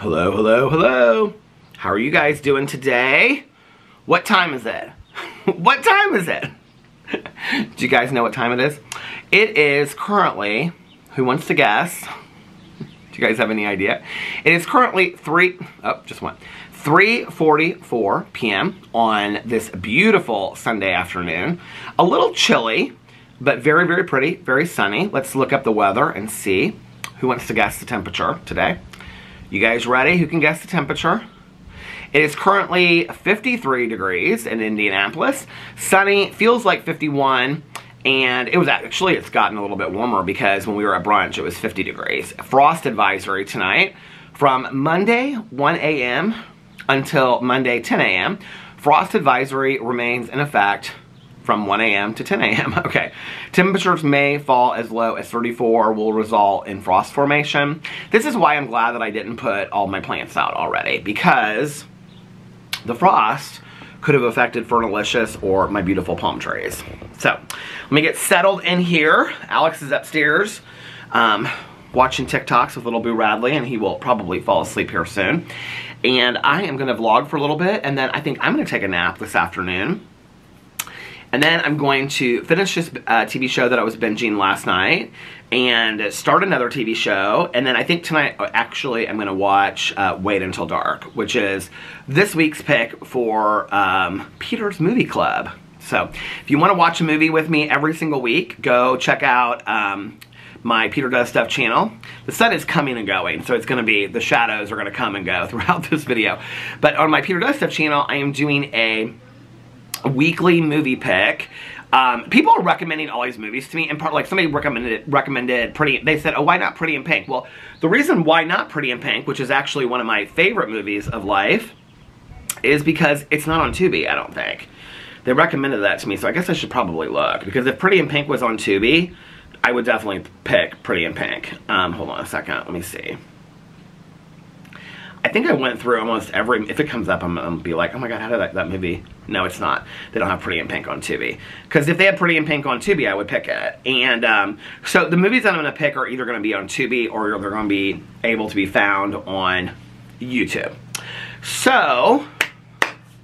Hello, hello, hello. How are you guys doing today? What time is it? What time is it? Do you guys know what time it is? It is currently, who wants to guess? Do you guys have any idea? It is currently 3:44 p.m. on this beautiful Sunday afternoon. A little chilly, but very, very pretty, very sunny. Let's look up the weather and see who wants to guess the temperature today. You guys ready? Who can guess the temperature? It is currently 53 degrees in Indianapolis. Sunny, feels like 51, and it was actually, it's gotten a little bit warmer because when we were at brunch, it was 50 degrees. Frost advisory tonight from Monday 1 a.m. until Monday 10 a.m. Frost advisory remains in effect from 1 a.m. to 10 a.m. Okay. Temperatures may fall as low as 34, will result in frost formation. This is why I'm glad that I didn't put all my plants out already, because the frost could have affected Fernalicious or my beautiful palm trees. So, let me get settled in here. Alex is upstairs watching TikToks with little Boo Radley, and he will probably fall asleep here soon. And I am going to vlog for a little bit, and then I think I'm going to take a nap this afternoon. And then I'm going to finish this TV show that I was binging last night and start another TV show. And then I think tonight, actually, I'm going to watch Wait Until Dark, which is this week's pick for Peter's Movie Club. So if you want to watch a movie with me every single week, go check out my Peter Does Stuff channel. The sun is coming and going, so it's going to be, the shadows are going to come and go throughout this video. But on my Peter Does Stuff channel, I am doing a weekly movie pick. People are recommending all these movies to me, and part, like somebody recommended Pretty, they said, oh, why not Pretty in Pink? Well, the reason why not Pretty in Pink, which is actually one of my favorite movies of life, is because it's not on Tubi, I don't think. They recommended that to me, so I guess I should probably look, because if Pretty in Pink was on Tubi, I would definitely pick Pretty in Pink. Hold on a second, let me see. I think I went through almost every, if it comes up, I'm going to be like, oh my god, how did that movie? No, it's not. They don't have Pretty in Pink on Tubi. Because if they had Pretty in Pink on Tubi, I would pick it. And so the movies that I'm going to pick are either going to be on Tubi or they're going to be able to be found on YouTube. So,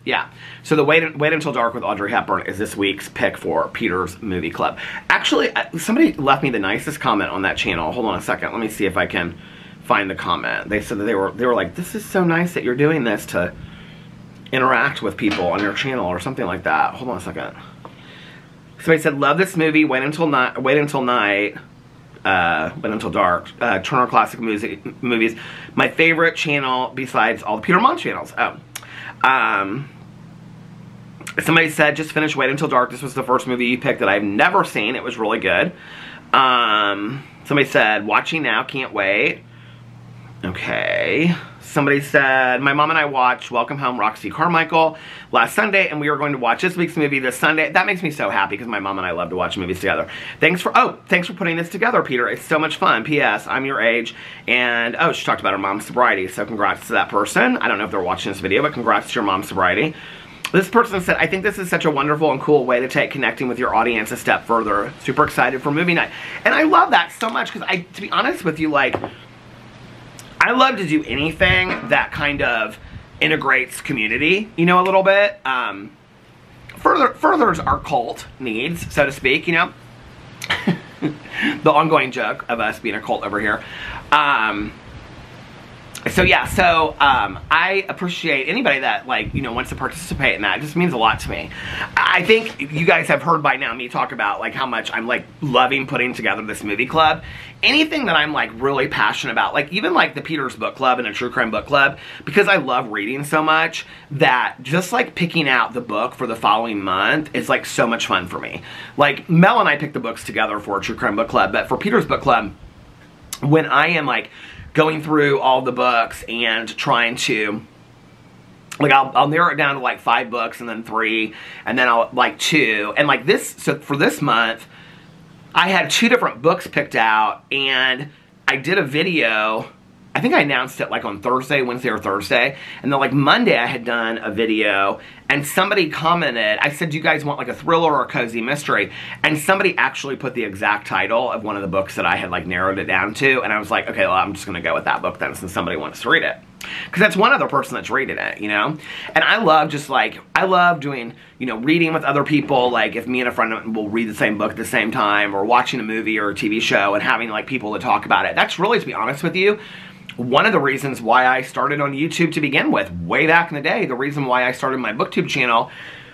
yeah. So the Wait Until Dark with Audrey Hepburn is this week's pick for Peter's Movie Club. Actually, somebody left me the nicest comment on that channel. Hold on a second. Let me see if I can find the comment. They said that they were like, this is so nice that you're doing this to interact with people on your channel or something like that. Hold on a second. Somebody said, love this movie, Wait Until Dark, Turner Classic Movies, my favorite channel besides all the Peter Mom channels. Oh. Somebody said, just finished Wait Until Dark. This was the first movie you picked that I've never seen. It was really good. Somebody said, watching now, can't wait. Okay. Somebody said, my mom and I watched Welcome Home, Roxy Carmichael last Sunday, and we are going to watch this week's movie this Sunday. That makes me so happy because my mom and I love to watch movies together. Thanks for putting this together, Peter. It's so much fun. P.S. I'm your age, and oh, she talked about her mom's sobriety, so congrats to that person. I don't know if they're watching this video, but congrats to your mom's sobriety. This person said, I think this is such a wonderful and cool way to take connecting with your audience a step further. Super excited for movie night. And I love that so much because to be honest with you, like, I love to do anything that kind of integrates community, you know, a little bit. Furthers our cult needs, so to speak, you know. The ongoing joke of us being a cult over here. So yeah, so I appreciate anybody that, like, you know, wants to participate in that. It just means a lot to me. I think you guys have heard by now me talk about, like, how much I'm, like, loving putting together this movie club. Anything that I'm, like, really passionate about, like, even, like, the Peter's Book Club and the True Crime Book Club, because I love reading so much that just, like, picking out the book for the following month is, like, so much fun for me. Like, Mel and I picked the books together for True Crime Book Club, but for Peter's Book Club, when I am, like, going through all the books and trying to, like, I'll narrow it down to, like, 5 books and then 3, and then I'll, like, 2. And, like, this, so for this month, I had 2 different books picked out, and I did a video. I think I announced it, like, on Wednesday or Thursday, and then, like, Monday I had done a video, and somebody commented, I said, do you guys want, like, a thriller or a cozy mystery? And somebody actually put the exact title of one of the books that I had, like, narrowed it down to, and I was like, okay, well, I'm just gonna go with that book then, since somebody wants to read it. because that's one other person that's reading it, you know? And I love just, like, I love doing, you know, reading with other people, like, if me and a friend will read the same book at the same time, or watching a movie or a TV show and having, like, people to talk about it. That's really, to be honest with you, one of the reasons why I started on YouTube to begin with, way back in the day. The reason why I started my BookTube channel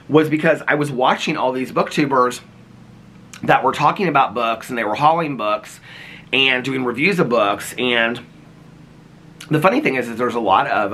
was because I was watching all these BookTubers that were talking about books, and they were hauling books and doing reviews of books. And the funny thing is there's a lot of,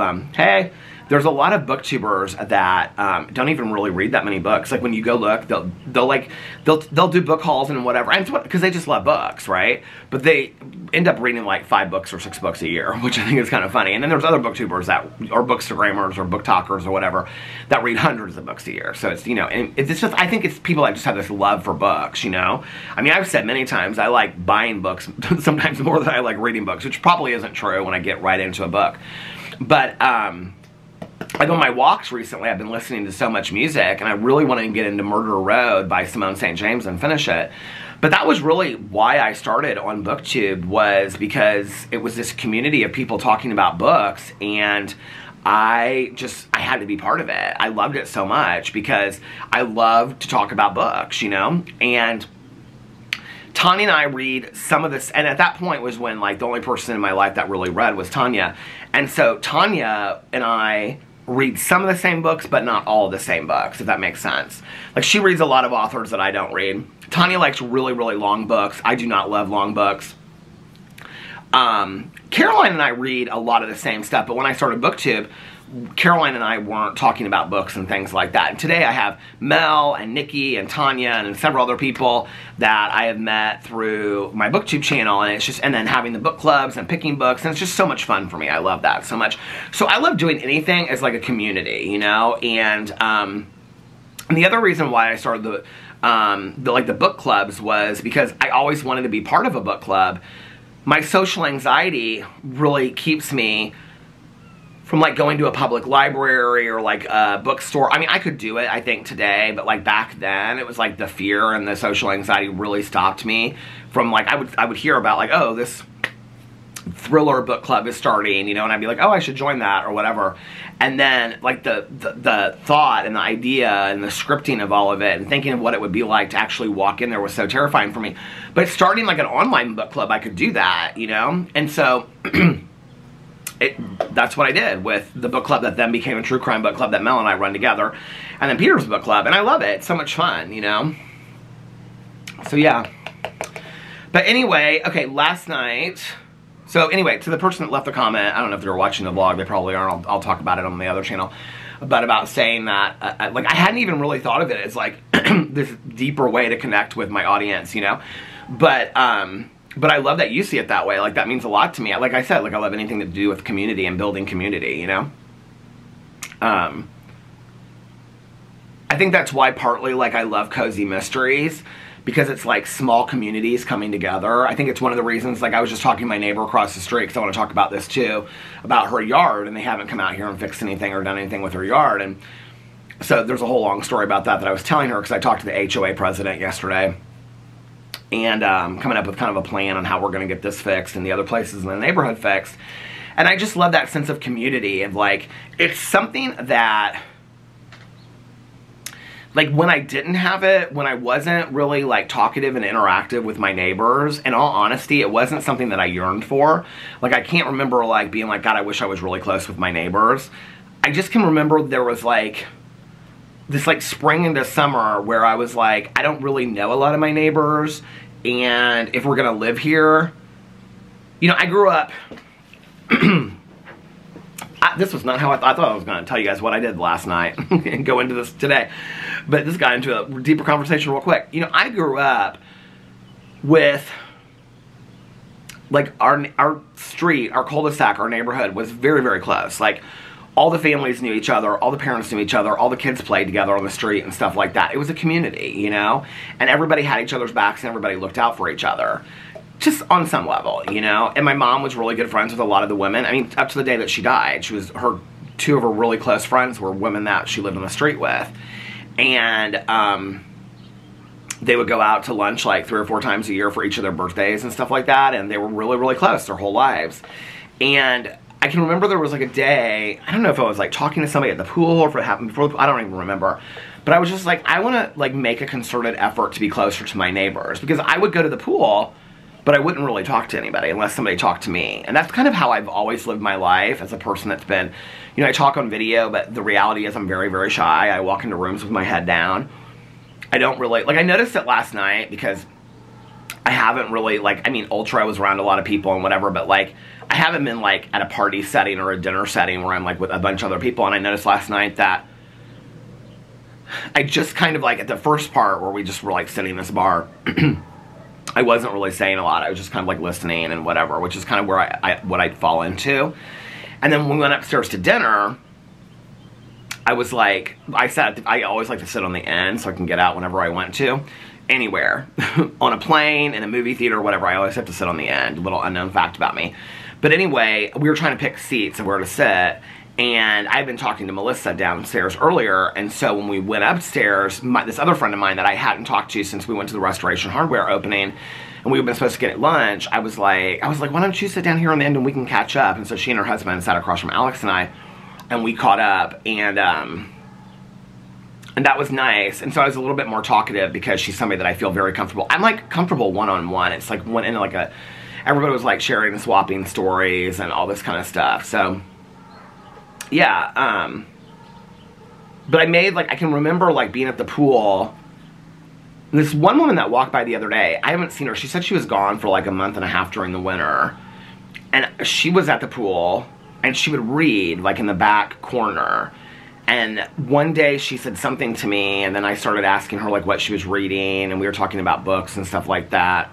there's a lot of BookTubers that don't even really read that many books. Like, when you go look, they'll do book hauls and whatever, and because they just love books, right? But they end up reading like 5 books or 6 books a year, which I think is kind of funny. And then there's other BookTubers that are bookstagrammers or book talkers or whatever that read hundreds of books a year. So it's, you know, and it's just, I think it's people that just have this love for books, you know? I mean, I've said many times I like buying books sometimes more than I like reading books, which probably isn't true when I get right into a book, but like on my walks recently, I've been listening to so much music, and I really want to get into Murder Road by Simone St. James and finish it. But that was really why I started on BookTube, was because it was this community of people talking about books, and I had to be part of it. I loved it so much because I love to talk about books, you know? And Tanya and I read some of this, and at that point was when, like, the only person in my life that really read was Tanya. And so Tanya and I read some of the same books, but not all the same books, if that makes sense. Like, she reads a lot of authors that I don't read. Tanya likes really, really long books. I do not love long books. Caroline and I read a lot of the same stuff, but when I started BookTube, Caroline and I weren't talking about books and things like that. And today I have Mel and Nikki and Tanya and several other people that I have met through my BookTube channel, and it's just, and then having the book clubs and picking books, and it's just so much fun for me. I love that so much. So I love doing anything as like a community, you know? And the other reason why I started the book clubs was because I always wanted to be part of a book club. My social anxiety really keeps me from, like, going to a public library or, like, a bookstore. I mean, I could do it, I think, today, but, like, back then, it was, like, the fear and the social anxiety really stopped me from, like, I would hear about, like, oh, this thriller book club is starting, you know, and I'd be like, oh, I should join that or whatever. And then, like, the thought and the idea and the scripting of all of it and thinking of what it would be like to actually walk in there was so terrifying for me. But starting, like, an online book club, I could do that, you know? And so that's what I did with the book club that then became a True Crime Book Club that Mel and I run together, and then Peter's Book Club, and I love it. It's so much fun, you know? So, yeah. But anyway, okay, last night, so anyway, to the person that left the comment, I don't know if they were watching the vlog, they probably aren't, I'll talk about it on the other channel, but about saying that, like, I hadn't even really thought of it as, like, this deeper way to connect with my audience, you know? But I love that you see it that way. Like, that means a lot to me. Like I said, like, I love anything to do with community and building community, you know? I think that's why partly, like, I love Cozy Mysteries, because it's, like, small communities coming together. I think it's one of the reasons, like, I was just talking to my neighbor across the street, because I want to talk about this, too, about her yard, and they haven't come out here and fixed anything or done anything with her yard. And so there's a whole long story about that that I was telling her, because I talked to the HOA president yesterday, and coming up with kind of a plan on how we're going to get this fixed and the other places in the neighborhood fixed. And I just love that sense of community and, like, it's something that, like, when I didn't have it, when I wasn't really, like, talkative and interactive with my neighbors, in all honesty, it wasn't something that I yearned for. Like, I can't remember, like, being like, God, I wish I was really close with my neighbors. I just can remember there was, like, this, like, spring into summer where I was like, I don't really know a lot of my neighbors, and if we're gonna live here, you know, I grew up, this was not how I thought I was gonna tell you guys what I did last night and go into this today, but this got into a deeper conversation real quick. You know, I grew up with, like, our street, our cul-de-sac, our neighborhood was very, very close. Like, all the families knew each other, all the parents knew each other, all the kids played together on the street and stuff like that. It was a community, you know? And everybody had each other's backs and everybody looked out for each other. Just on some level, you know? And my mom was really good friends with a lot of the women. I mean, up to the day that she died, she was, two of her really close friends were women that she lived on the street with. And they would go out to lunch like 3 or 4 times a year for each of their birthdays and stuff like that. And they were really, really close their whole lives. And I can remember there was like a day, I don't know if I was like talking to somebody at the pool or if it happened before the pool, I don't even remember. But I was just like, I wanna like make a concerted effort to be closer to my neighbors, because I would go to the pool, but I wouldn't really talk to anybody unless somebody talked to me. And that's kind of how I've always lived my life as a person that's been, you know, I talk on video, but the reality is I'm very, very shy. I walk into rooms with my head down. I don't really, like I noticed it last night because I haven't really, like, I mean, I was around a lot of people and whatever, but like, I haven't been like at a party setting or a dinner setting where I'm like with a bunch of other people. And I noticed last night that I just kind of like at the first part where we just were like sitting in this bar, I wasn't really saying a lot. I was just kind of like listening and whatever, which is kind of where what I'd fall into. And then when we went upstairs to dinner, I was like, I always like to sit on the end so I can get out whenever I want to. Anywhere. On a plane, in a movie theater, whatever. I always have to sit on the end. Little unknown fact about me. But anyway, we were trying to pick seats and where to sit. And I've been talking to Melissa downstairs earlier, and so when we went upstairs, this other friend of mine that I hadn't talked to since we went to the Restoration Hardware opening, and we had been supposed to get at lunch, I was like, why don't you sit down here on the end and we can catch up? And so she and her husband sat across from Alex and I, and we caught up, and that was nice. And so I was a little bit more talkative because she's somebody that I feel very comfortable. I'm like comfortable one-on-one. It's like went into like a, everybody was like sharing and swapping stories and all this kind of stuff, so. Yeah, but I made, like, I can remember, like, being at the pool. This one woman that walked by the other day, I haven't seen her. She said she was gone for, like, a month and a half during the winter. And she was at the pool, and she would read, like, in the back corner. And one day she said something to me, and then I started asking her, like, what she was reading, and we were talking about books and stuff like that.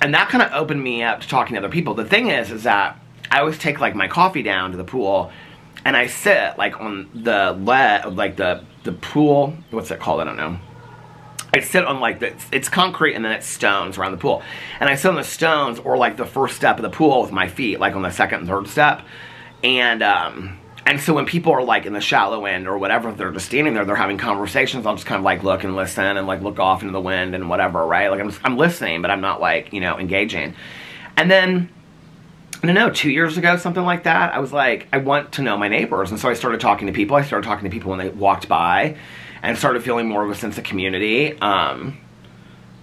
And that kind of opened me up to talking to other people. The thing is that I always take, like, my coffee down to the pool, and I sit, like, on the the pool, what's it called? I don't know. I sit on, like, it's concrete and then it's stones around the pool. And I sit on the stones or, like, the first step of the pool with my feet, like, on the second and third step. And so when people are, like, in the shallow end or whatever, they're just standing there, they're having conversations, I'll just kind of, like, look and listen and, like, look off into the wind and whatever, right? Like, I'm listening, but I'm not, like, you know, engaging. And then... I don't know, 2 years ago, something like that, I was like, I want to know my neighbors. And so I started talking to people. I started talking to people when they walked by and started feeling more of a sense of community. And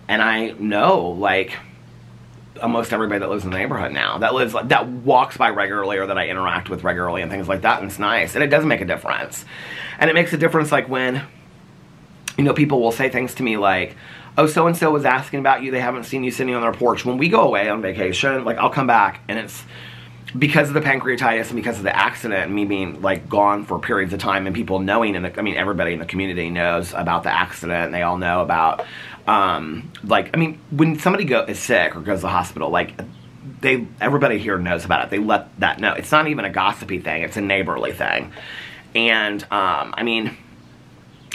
I know, like, almost everybody that lives in the neighborhood now, that walks by regularly or that I interact with regularly and things like that, and it's nice. And it does make a difference. And it makes a difference, like, when, you know, people will say things to me like, oh, so-and-so was asking about you. They haven't seen you sitting on their porch. When we go away on vacation, like, I'll come back, and it's because of the pancreatitis and because of the accident and me being, like, gone for periods of time and people knowing, and I mean, everybody in the community knows about the accident, and they all know about, like, I mean, when somebody is sick or goes to the hospital, like, everybody here knows about it. They let that know. It's not even a gossipy thing. It's a neighborly thing. And, I mean...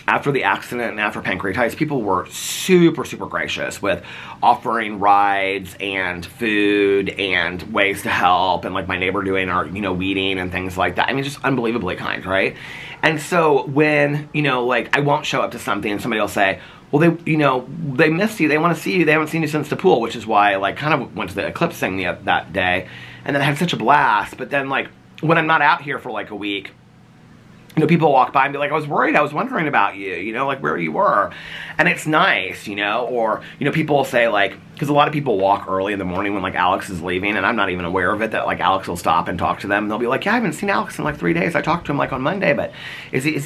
After the accident and after pancreatitis, people were super, super gracious with offering rides and food and ways to help and, like, my neighbor doing our, you know, weeding and things like that. I mean, just unbelievably kind, right? And so when, you know, like, I won't show up to something and somebody will say, well, they, you know, they missed you. They want to see you. They haven't seen you since the pool, which is why I, like, kind of went to the eclipse thing that day. And then I had such a blast. But then, like, when I'm not out here for, like, a week, you know, people walk by and be like, I was worried, I was wondering about you, you know, like, where you were. And it's nice, you know, or, you know, people will say, like, because a lot of people walk early in the morning when, like, Alex is leaving, and I'm not even aware of it, that, like, Alex will stop and talk to them, and they'll be like, yeah, I haven't seen Alex in, like, 3 days. I talked to him, like, on Monday, but is he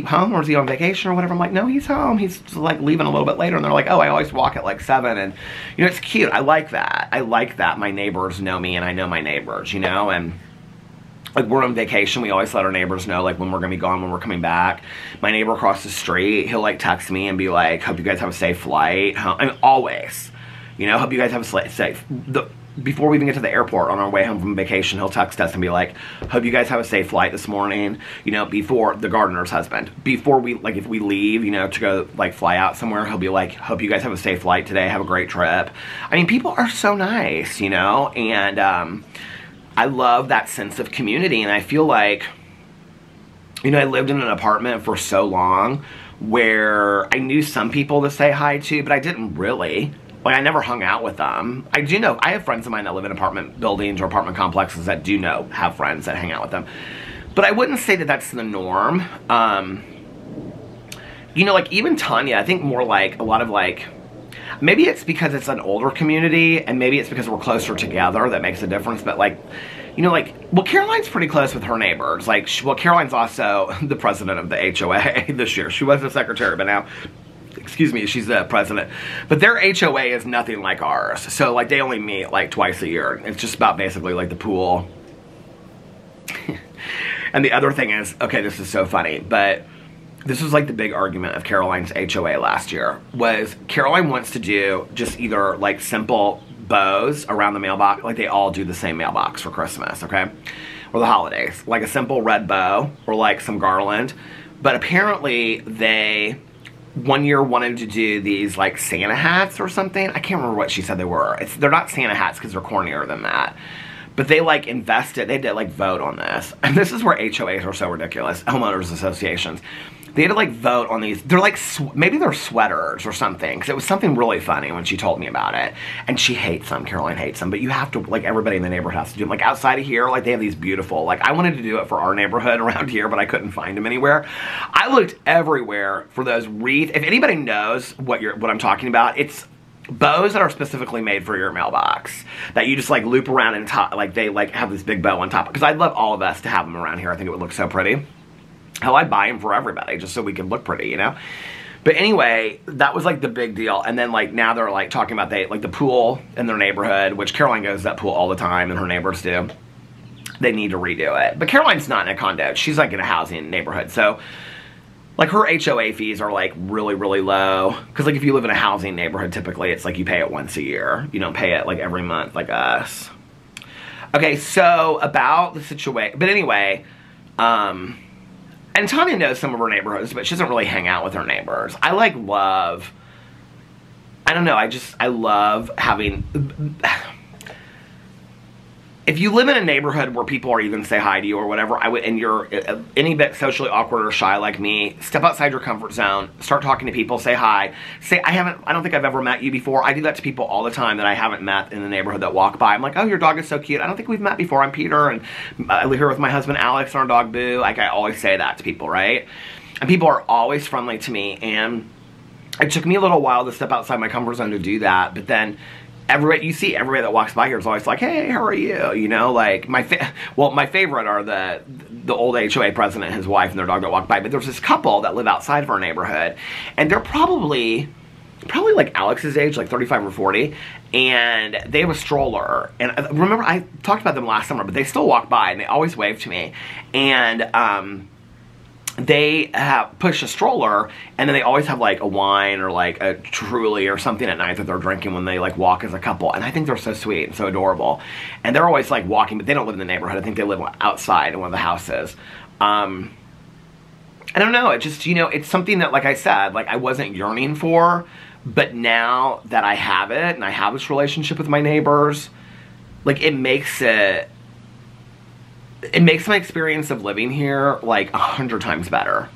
home, or is he on vacation, or whatever? I'm like, no, he's home. He's, like, leaving a little bit later. And they're like, oh, I always walk at, like, 7, and, you know, it's cute. I like that. I like that my neighbors know me, and I know my neighbors, you know, and... Like, we're on vacation, we always let our neighbors know, like, when we're going to be gone, when we're coming back. My neighbor across the street, he'll, like, text me and be like, hope you guys have a safe flight. I mean, always. You know, hope you guys have a safe... Before we even get to the airport, on our way home from vacation, he'll text us and be like, hope you guys have a safe flight this morning. You know, before... The gardener's husband. Before we... Like, if we leave, you know, to go, like, fly out somewhere, he'll be like, hope you guys have a safe flight today. Have a great trip. I mean, people are so nice, you know? And, I love that sense of community, and I feel like, you know, I lived in an apartment for so long where I knew some people to say hi to, but I didn't really. Like, I never hung out with them. I do know, I have friends of mine that live in apartment buildings or apartment complexes that do know, have friends that hang out with them. But I wouldn't say that that's the norm. You know, like, even Tanya, I think more like, a lot of like, maybe it's because it's an older community and maybe it's because we're closer together that makes a difference, but like, you know, like, well, Caroline's pretty close with her neighbors. Like, well, Caroline's also the president of the HOA this year. She was the secretary, but now, excuse me, she's the president. But their HOA is nothing like ours. So, like, they only meet, like, twice a year. It's just about basically, like, the pool. And the other thing is, okay, this is so funny, but this was like the big argument of Caroline's HOA last year, was Caroline wants to do just either like simple bows around the mailbox, like they all do the same mailbox for Christmas, okay? Or the holidays, like a simple red bow or like some garland. But apparently they, one year wanted to do these like Santa hats or something. I can't remember what she said they were. They're not Santa hats because they're cornier than that. But they like invested, they did like vote on this. And this is where HOAs are so ridiculous, homeowners associations. They had to like vote on these, they're like, maybe they're sweaters or something, because it was something really funny when she told me about it. And she hates them, Caroline hates them, but you have to, like everybody in the neighborhood has to do them. Like outside of here, like they have these beautiful, like I wanted to do it for our neighborhood around here, but I couldn't find them anywhere. I looked everywhere for those wreath. If anybody knows what I'm talking about, it's bows that are specifically made for your mailbox that you just like loop around and top, like they like have this big bow on top, because I'd love all of us to have them around here. I think it would look so pretty. Hell, I'd buy them for everybody just so we could look pretty, you know? But anyway, that was like the big deal. And then like now they're like talking about they like the pool in their neighborhood, which Caroline goes to that pool all the time and her neighbors do. They need to redo it. But Caroline's not in a condo. She's like in a housing neighborhood. So like her HOA fees are like really, really low. Cause like if you live in a housing neighborhood, typically it's like you pay it once a year. You don't pay it like every month like us. Okay, so about the situation, but anyway, and Tanya knows some of her neighborhoods, but she doesn't really hang out with her neighbors. I like love, I don't know, I love having, if you live in a neighborhood where people are even say hi to you or whatever, I would, and you're any bit socially awkward or shy like me, step outside your comfort zone, start talking to people, say hi. Say, I don't think I've ever met you before. I do that to people all the time that I haven't met in the neighborhood that walk by. I'm like, oh, your dog is so cute. I don't think we've met before. I'm Peter, and I live here with my husband, Alex, and our dog, Boo. Like, I always say that to people, right? And people are always friendly to me, and it took me a little while to step outside my comfort zone to do that, but then everybody, you see everybody that walks by here is always like, hey, how are you? You know, like, my favorite are the old HOA president, his wife, and their dog that walk by. But there's this couple that live outside of our neighborhood, and they're probably like Alex's age, like 35 or 40, and they have a stroller. And remember, I talked about them last summer, but they still walk by, and they always wave to me. And they push a stroller, and then they always have like a wine or like a Truly or something at night that they're drinking when they like walk as a couple. And I think they're so sweet and so adorable. And they're always like walking, but they don't live in the neighborhood. I think they live outside in one of the houses. I don't know. It just, you know, it's something that, like I said, like I wasn't yearning for, but now that I have it and I have this relationship with my neighbors, like it makes my experience of living here like 100 times better.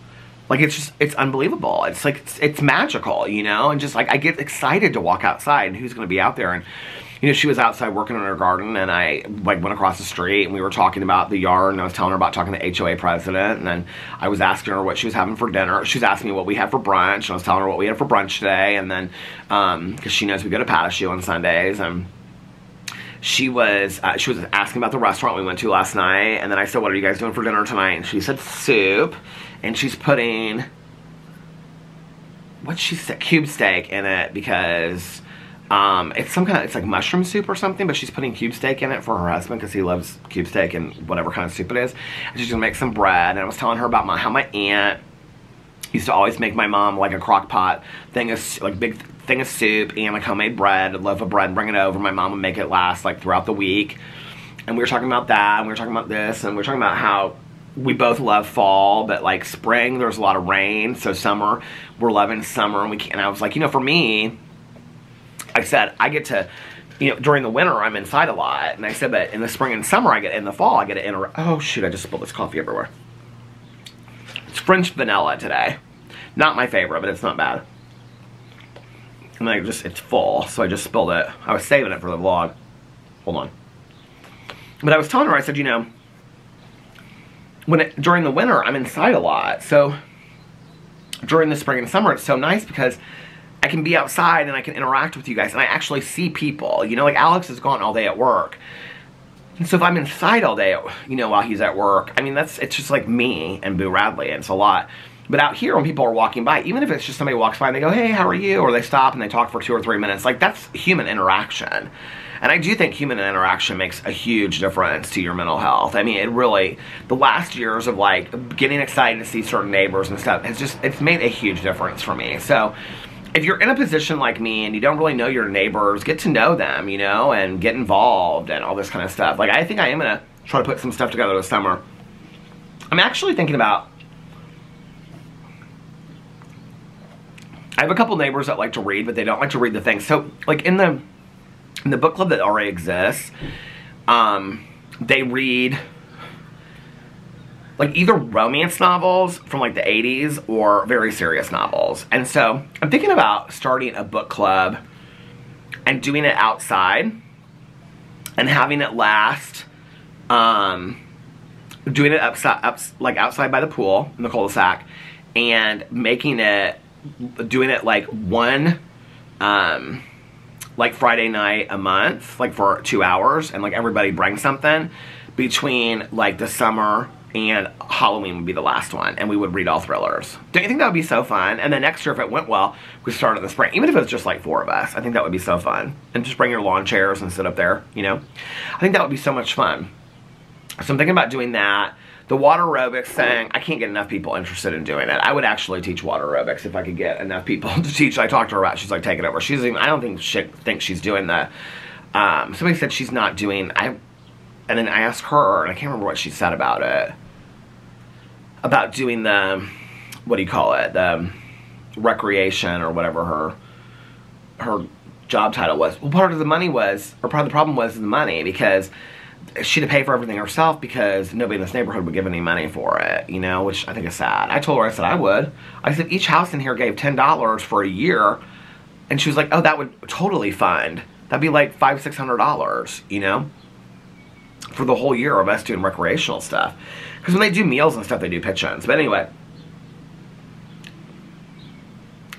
Like it's just, it's unbelievable. It's like, it's magical, you know? And just like, I get excited to walk outside and who's gonna be out there. And you know, she was outside working in her garden and I like went across the street and we were talking about the yard and I was telling her about talking to the HOA president. And then I was asking her what she was having for dinner. She was asking me what we had for brunch and I was telling her what we had for brunch today. And then, cause she knows we go to Patashu on Sundays, and she was asking about the restaurant we went to last night, and then I said, what are you guys doing for dinner tonight? And she said soup, and she's putting, what she said, cube steak in it, because it's some kind of, it's like mushroom soup or something, but she's putting cube steak in it for her husband because he loves cube steak and whatever kind of soup it is. And she's gonna make some bread, and I was telling her about how my aunt used to always make my mom like a crock pot thing of, like big thing of soup and like homemade bread, a loaf of bread, and bring it over. My mom would make it last like throughout the week. And we were talking about that, and we were talking about this, and we were talking about how we both love fall, but like spring, there's a lot of rain. So summer, we're loving summer, and I was like, you know, for me, I said, I get to, you know, during the winter, I'm inside a lot. And I said, but in the spring and summer, in the fall, I get to interact. Oh shoot, I just spilled this coffee everywhere. It's French vanilla today. Not my favorite, but it's not bad. and then it's full, so I just spilled it. I was saving it for the vlog. Hold on. But I was telling her, I said, you know, when during the winter, I'm inside a lot. So during the spring and summer, it's so nice because I can be outside and I can interact with you guys, and I actually see people. You know, like Alex is gone all day at work. And so if I'm inside all day, you know, while he's at work, I mean, it's just like me and Boo Radley, and it's a lot. But out here, when people are walking by, even if it's just somebody walks by and they go, hey, how are you? Or they stop and they talk for 2 or 3 minutes. Like, that's human interaction. And I do think human interaction makes a huge difference to your mental health. I mean, it really, the last years of, like, getting excited to see certain neighbors and stuff, it's made a huge difference for me. So if you're in a position like me and you don't really know your neighbors, get to know them, you know, and get involved and all this kind of stuff. Like, I think I am going to try to put some stuff together this summer. I'm actually thinking about, I have a couple neighbors that like to read, but they don't like to read the things. So, like, in the book club that already exists, they read, like, either romance novels from, like, the 80s or very serious novels. And so, I'm thinking about starting a book club and doing it outside and having it last, doing it outside by the pool in the cul-de-sac and making it, doing it like one like Friday night a month, like for 2 hours, and like everybody brings something between like the summer and Halloween would be the last one, and we would read all thrillers. Don't you think that would be so fun? And then next year, if it went well, we start in the spring. Even if it was just like 4 of us, I think that would be so fun. And just bring your lawn chairs and sit up there, you know? I think that would be so much fun. So I'm thinking about doing that. The water aerobics thing, I can't get enough people interested in doing it. I would actually teach water aerobics if I could get enough people to teach. I talked to her about it. She's like, take it over. She's even, I don't think she's doing the, somebody said she's not doing, and then I asked her, and I can't remember what she said about it, about doing the, what do you call it, the recreation or whatever her job title was. Well, part of the money was, or part of the problem was the money, because she'd pay for everything herself because nobody in this neighborhood would give any money for it, you know, which I think is sad. I told her, I said, I would. I said, each house in here gave $10 for a year, and she was like, oh, that would totally fund. That'd be like $500, $600, you know, for the whole year of us doing recreational stuff. Because when they do meals and stuff, they do pitch-ins. But anyway,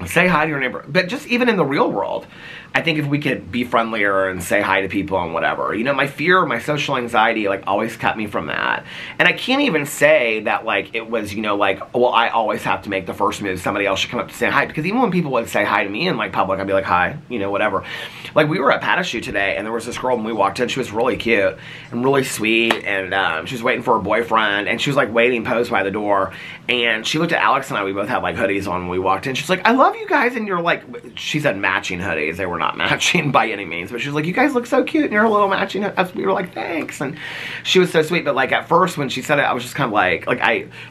say hi to your neighbor. But just even in the real world, I think if we could be friendlier and say hi to people and whatever. You know, my fear, my social anxiety, like, always kept me from that. And I can't even say that, like, it was, you know, like, well, I always have to make the first move. Somebody else should come up to say hi. Because even when people would say hi to me in, like, public, I'd be like, hi, you know, whatever. Like, we were at Patashoe today, and there was this girl when we walked in. She was really cute and really sweet, and she was waiting for her boyfriend. And she was, like, waiting posed by the door. And she looked at Alex and I. We both had, like, hoodies on when we walked in. She's like, I love you guys. And you're like, she said matching hoodies. They were not matching by any means, but she was like, you guys look so cute and you're a little matching. We were like, thanks. And she was so sweet. But like at first when she said it, I was just kind of like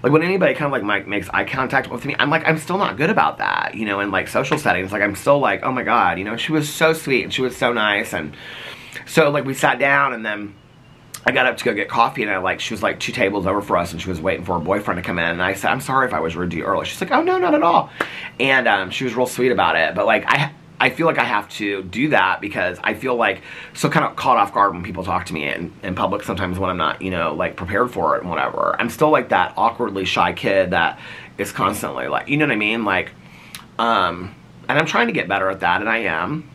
when anybody kind of like makes eye contact with me, I'm like, I'm still not good about that, you know, in like social settings. Like I'm still like, oh my God, you know, she was so sweet and she was so nice. And so like we sat down and then I got up to go get coffee, and I like, she was like 2 tables over for us, and she was waiting for her boyfriend to come in, and I said, I'm sorry if I was rude to you earlier. She's like, oh no, not at all. And she was real sweet about it. But like I feel like I have to do that because I feel like so kind of caught off guard when people talk to me in public sometimes when I'm not, you know, like prepared for it and whatever. I'm still like that awkwardly shy kid that is constantly like, you know what I mean? Like, and I'm trying to get better at that, and I am.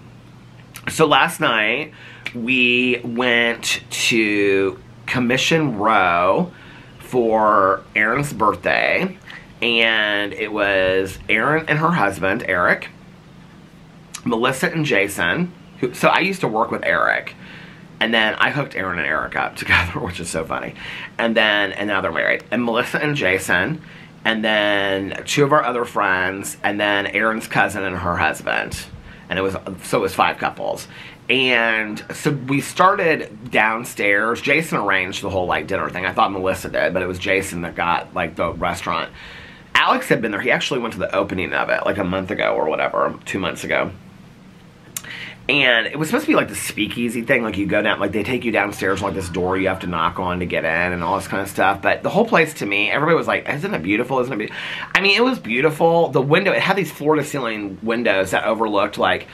So last night we went to Commission Row for Aaron's birthday, and it was Aaron and her husband, Eric, Melissa and Jason, who, so I used to work with Eric, and then I hooked Aaron and Eric up together, which is so funny, and now they're married, and Melissa and Jason, and then 2 of our other friends, and then Aaron's cousin and her husband, and it was, so it was 5 couples, and so we started downstairs. Jason arranged the whole, like, dinner thing. I thought Melissa did, but it was Jason that got, like, the restaurant. Alex had been there. He actually went to the opening of it, like, a month ago or whatever, 2 months ago. And it was supposed to be like the speakeasy thing, like you go down, like they take you downstairs like this door you have to knock on to get in and all this kind of stuff. But the whole place to me, everybody was like, isn't it beautiful, isn't it beautiful? I mean, it was beautiful. The window, it had these floor to ceiling windows that overlooked like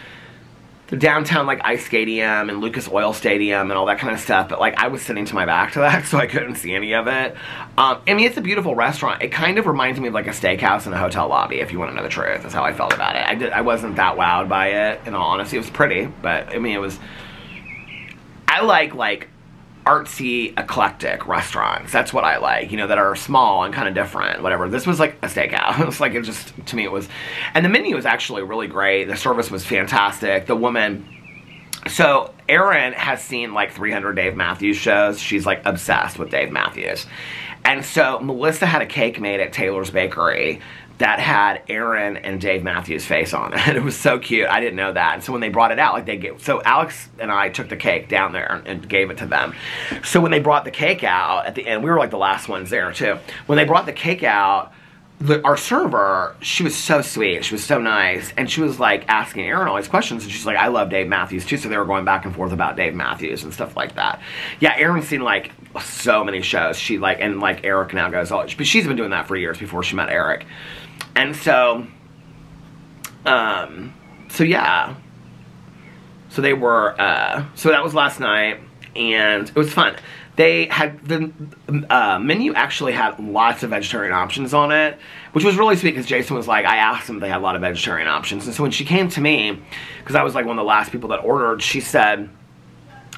the downtown like Ice Stadium and Lucas Oil Stadium and all that kind of stuff. But like I was sitting to my back to that, so I couldn't see any of it. I mean, it's a beautiful restaurant. It kind of reminds me of like a steakhouse and a hotel lobby, if you want to know the truth. That's how I felt about it. I wasn't that wowed by it, in all honesty. It was pretty, but I mean, it was, I like artsy, eclectic restaurants. That's what I like, you know, that are small and kind of different, whatever. This was like a steakhouse. Like, it just, to me, it was, and the menu was actually really great. The service was fantastic. The woman, so Aaron has seen like 300 Dave Matthews shows. She's like obsessed with Dave Matthews. And so Melissa had a cake made at Taylor's bakery that had Aaron and Dave Matthews' face on it. It was so cute. I didn't know that. And so when they brought it out, like they gave, so Alex and I took the cake down there and gave it to them. So when they brought the cake out at the end, we were like the last ones there too. When they brought the cake out, our server, she was so sweet. She was so nice. And she was like asking Aaron all these questions. And she's like, I love Dave Matthews too. So they were going back and forth about Dave Matthews and stuff like that. Yeah, Aaron's seen like so many shows. She like, and like Eric now goes, all, but she's been doing that for years before she met Eric. And so, yeah, so they were, so that was last night, and it was fun. They had, the menu actually had lots of vegetarian options on it, which was really sweet because Jason was like, I asked them if they had a lot of vegetarian options. And so when she came to me, because I was like one of the last people that ordered, she said,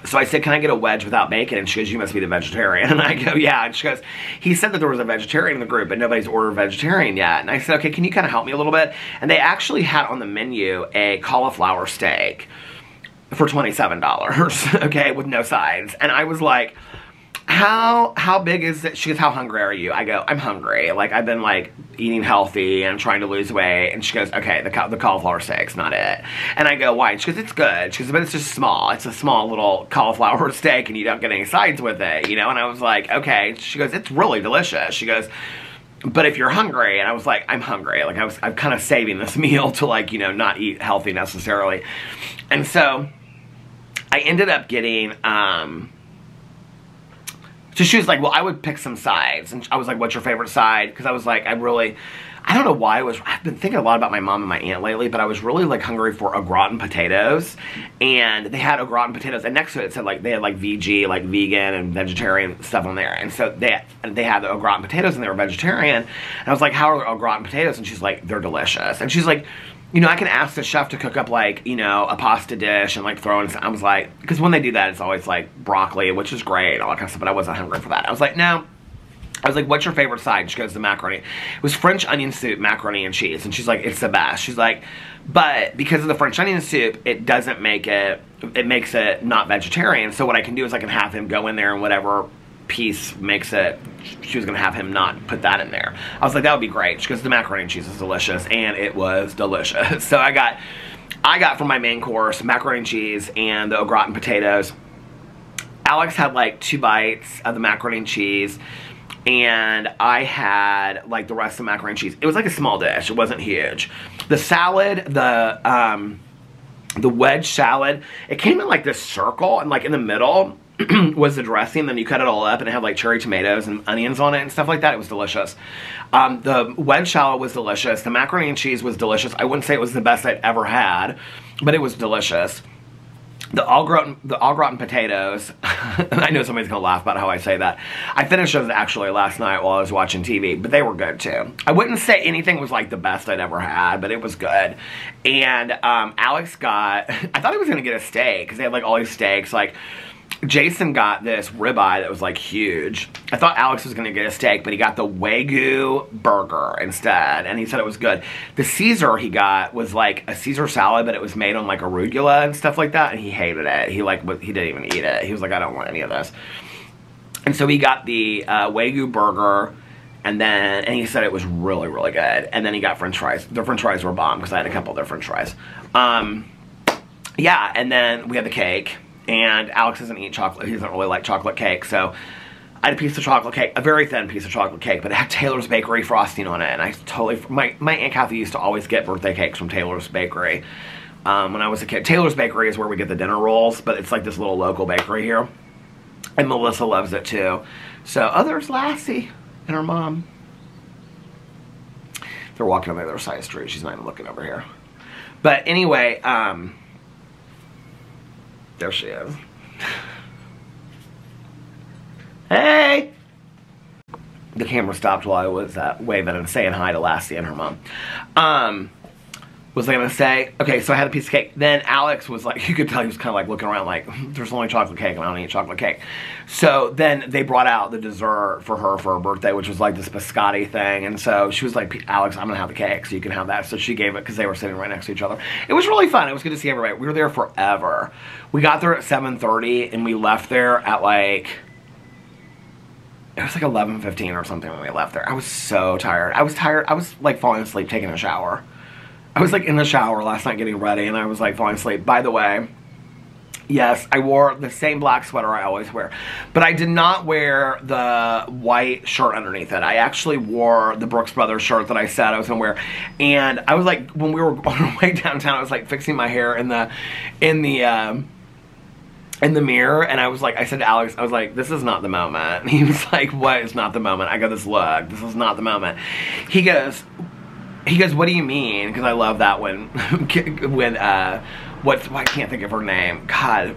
so I said, can I get a wedge without bacon? And she goes, you must be the vegetarian. And I go, yeah. And she goes, he said that there was a vegetarian in the group, but nobody's ordered vegetarian yet. And I said, okay, can you kind of help me a little bit? And they actually had on the menu a cauliflower steak for $27, okay, with no sides. And I was like, how big is it? She goes, how hungry are you? I go, I'm hungry. Like, I've been like eating healthy and trying to lose weight. And she goes, okay, the cauliflower steak's not it. And I go, why? And she goes, it's good. She goes, but it's just small. It's a small little cauliflower steak and you don't get any sides with it, you know? And I was like, okay. She goes, it's really delicious. She goes, but if you're hungry, and I was like, I'm hungry. Like, I'm kind of saving this meal to like, you know, not eat healthy necessarily. And so I ended up getting, so she was like, well, I would pick some sides. And I was like, what's your favorite side? Because I was like, I don't know why I've been thinking a lot about my mom and my aunt lately, but I was really like hungry for au gratin potatoes. And they had au gratin potatoes. And next to it said like, they had like VG, like vegan and vegetarian stuff on there. And so they had the au gratin potatoes and they were vegetarian. And I was like, how are the au gratin potatoes? And she's like, they're delicious. And she's like, you know, I can ask the chef to cook up like, you know, a pasta dish and like throw in some, I was like, because when they do that, it's always like broccoli, which is great and all that kind of stuff, but I wasn't hungry for that. I was like, no. I was like, what's your favorite side? She goes, the macaroni. It was French onion soup, macaroni and cheese. And she's like, it's the best. She's like, but because of the French onion soup, it doesn't make it, it makes it not vegetarian. So what I can do is I can have him go in there and whatever piece makes it, she was gonna have him not put that in there. I was like, that would be great. She goes, the macaroni and cheese is delicious, and it was delicious. So I got for my main course macaroni and cheese and the au gratin potatoes. Alex had like 2 bites of the macaroni and cheese, and I had like the rest of the macaroni and cheese. It was like a small dish. It wasn't huge. The salad, the wedge salad, it came in like this circle, and like in the middle was the dressing. Then you cut it all up and it had like cherry tomatoes and onions on it and stuff like that. It was delicious. The wedge salad was delicious. The macaroni and cheese was delicious. I wouldn't say it was the best I'd ever had, but it was delicious. The all-gratin potatoes, I know somebody's gonna laugh about how I say that. I finished those actually last night while I was watching TV, but they were good too. I wouldn't say anything was like the best I'd ever had, but it was good. And Alex got, I thought he was gonna get a steak because they had like all these steaks. Like, Jason got this ribeye that was like huge. I thought Alex was gonna get a steak, but he got the Wagyu burger instead, and he said it was good. The Caesar he got was like a Caesar salad, but it was made on like arugula and stuff like that, and he hated it. He didn't even eat it. He was like, I don't want any of this. And so he got the Wagyu burger, and he said it was really, really good. And then he got french fries. The french fries were bomb because I had a couple of their french fries. Yeah, and then we had the cake. And Alex doesn't eat chocolate. He doesn't really like chocolate cake. So I had a piece of chocolate cake, a very thin piece of chocolate cake, but it had Taylor's Bakery frosting on it. And I totally, my Aunt Kathy used to always get birthday cakes from Taylor's Bakery. when I was a kid. Taylor's Bakery is where we get the dinner rolls, but it's like this little local bakery here. And Melissa loves it too. So, oh, there's Lassie and her mom. They're walking on the other side of the street. She's not even looking over here. But anyway, there she is. Hey! The camera stopped while I was waving and saying hi to Lassie and her mom. Was I going to say? Okay, so I had a piece of cake. Then Alex was like, you could tell he was kind of like looking around like, there's only chocolate cake and I don't eat chocolate cake. So then they brought out the dessert for her birthday, which was like this biscotti thing. And so she was like, Alex, I'm going to have the cake, so you can have that. So she gave it because they were sitting right next to each other. It was really fun. It was good to see everybody. We were there forever. We got there at 7:30 and we left there at like... It was like 11:15 or something when we left there. I was so tired. I was tired. I was like falling asleep taking a shower. I was like in the shower last night getting ready and I was like falling asleep. By the way, yes, I wore the same black sweater I always wear. But I did not wear the white shirt underneath it. I actually wore the Brooks Brothers shirt that I said I was going to wear. And I was like, when we were on our way downtown, I was like fixing my hair in the mirror, and I was like, I said to Alex, I was like, this is not the moment. And he was like, what is not the moment? I got this look. This is not the moment. He goes, what do you mean? Because I love that one. Well, I can't think of her name. God.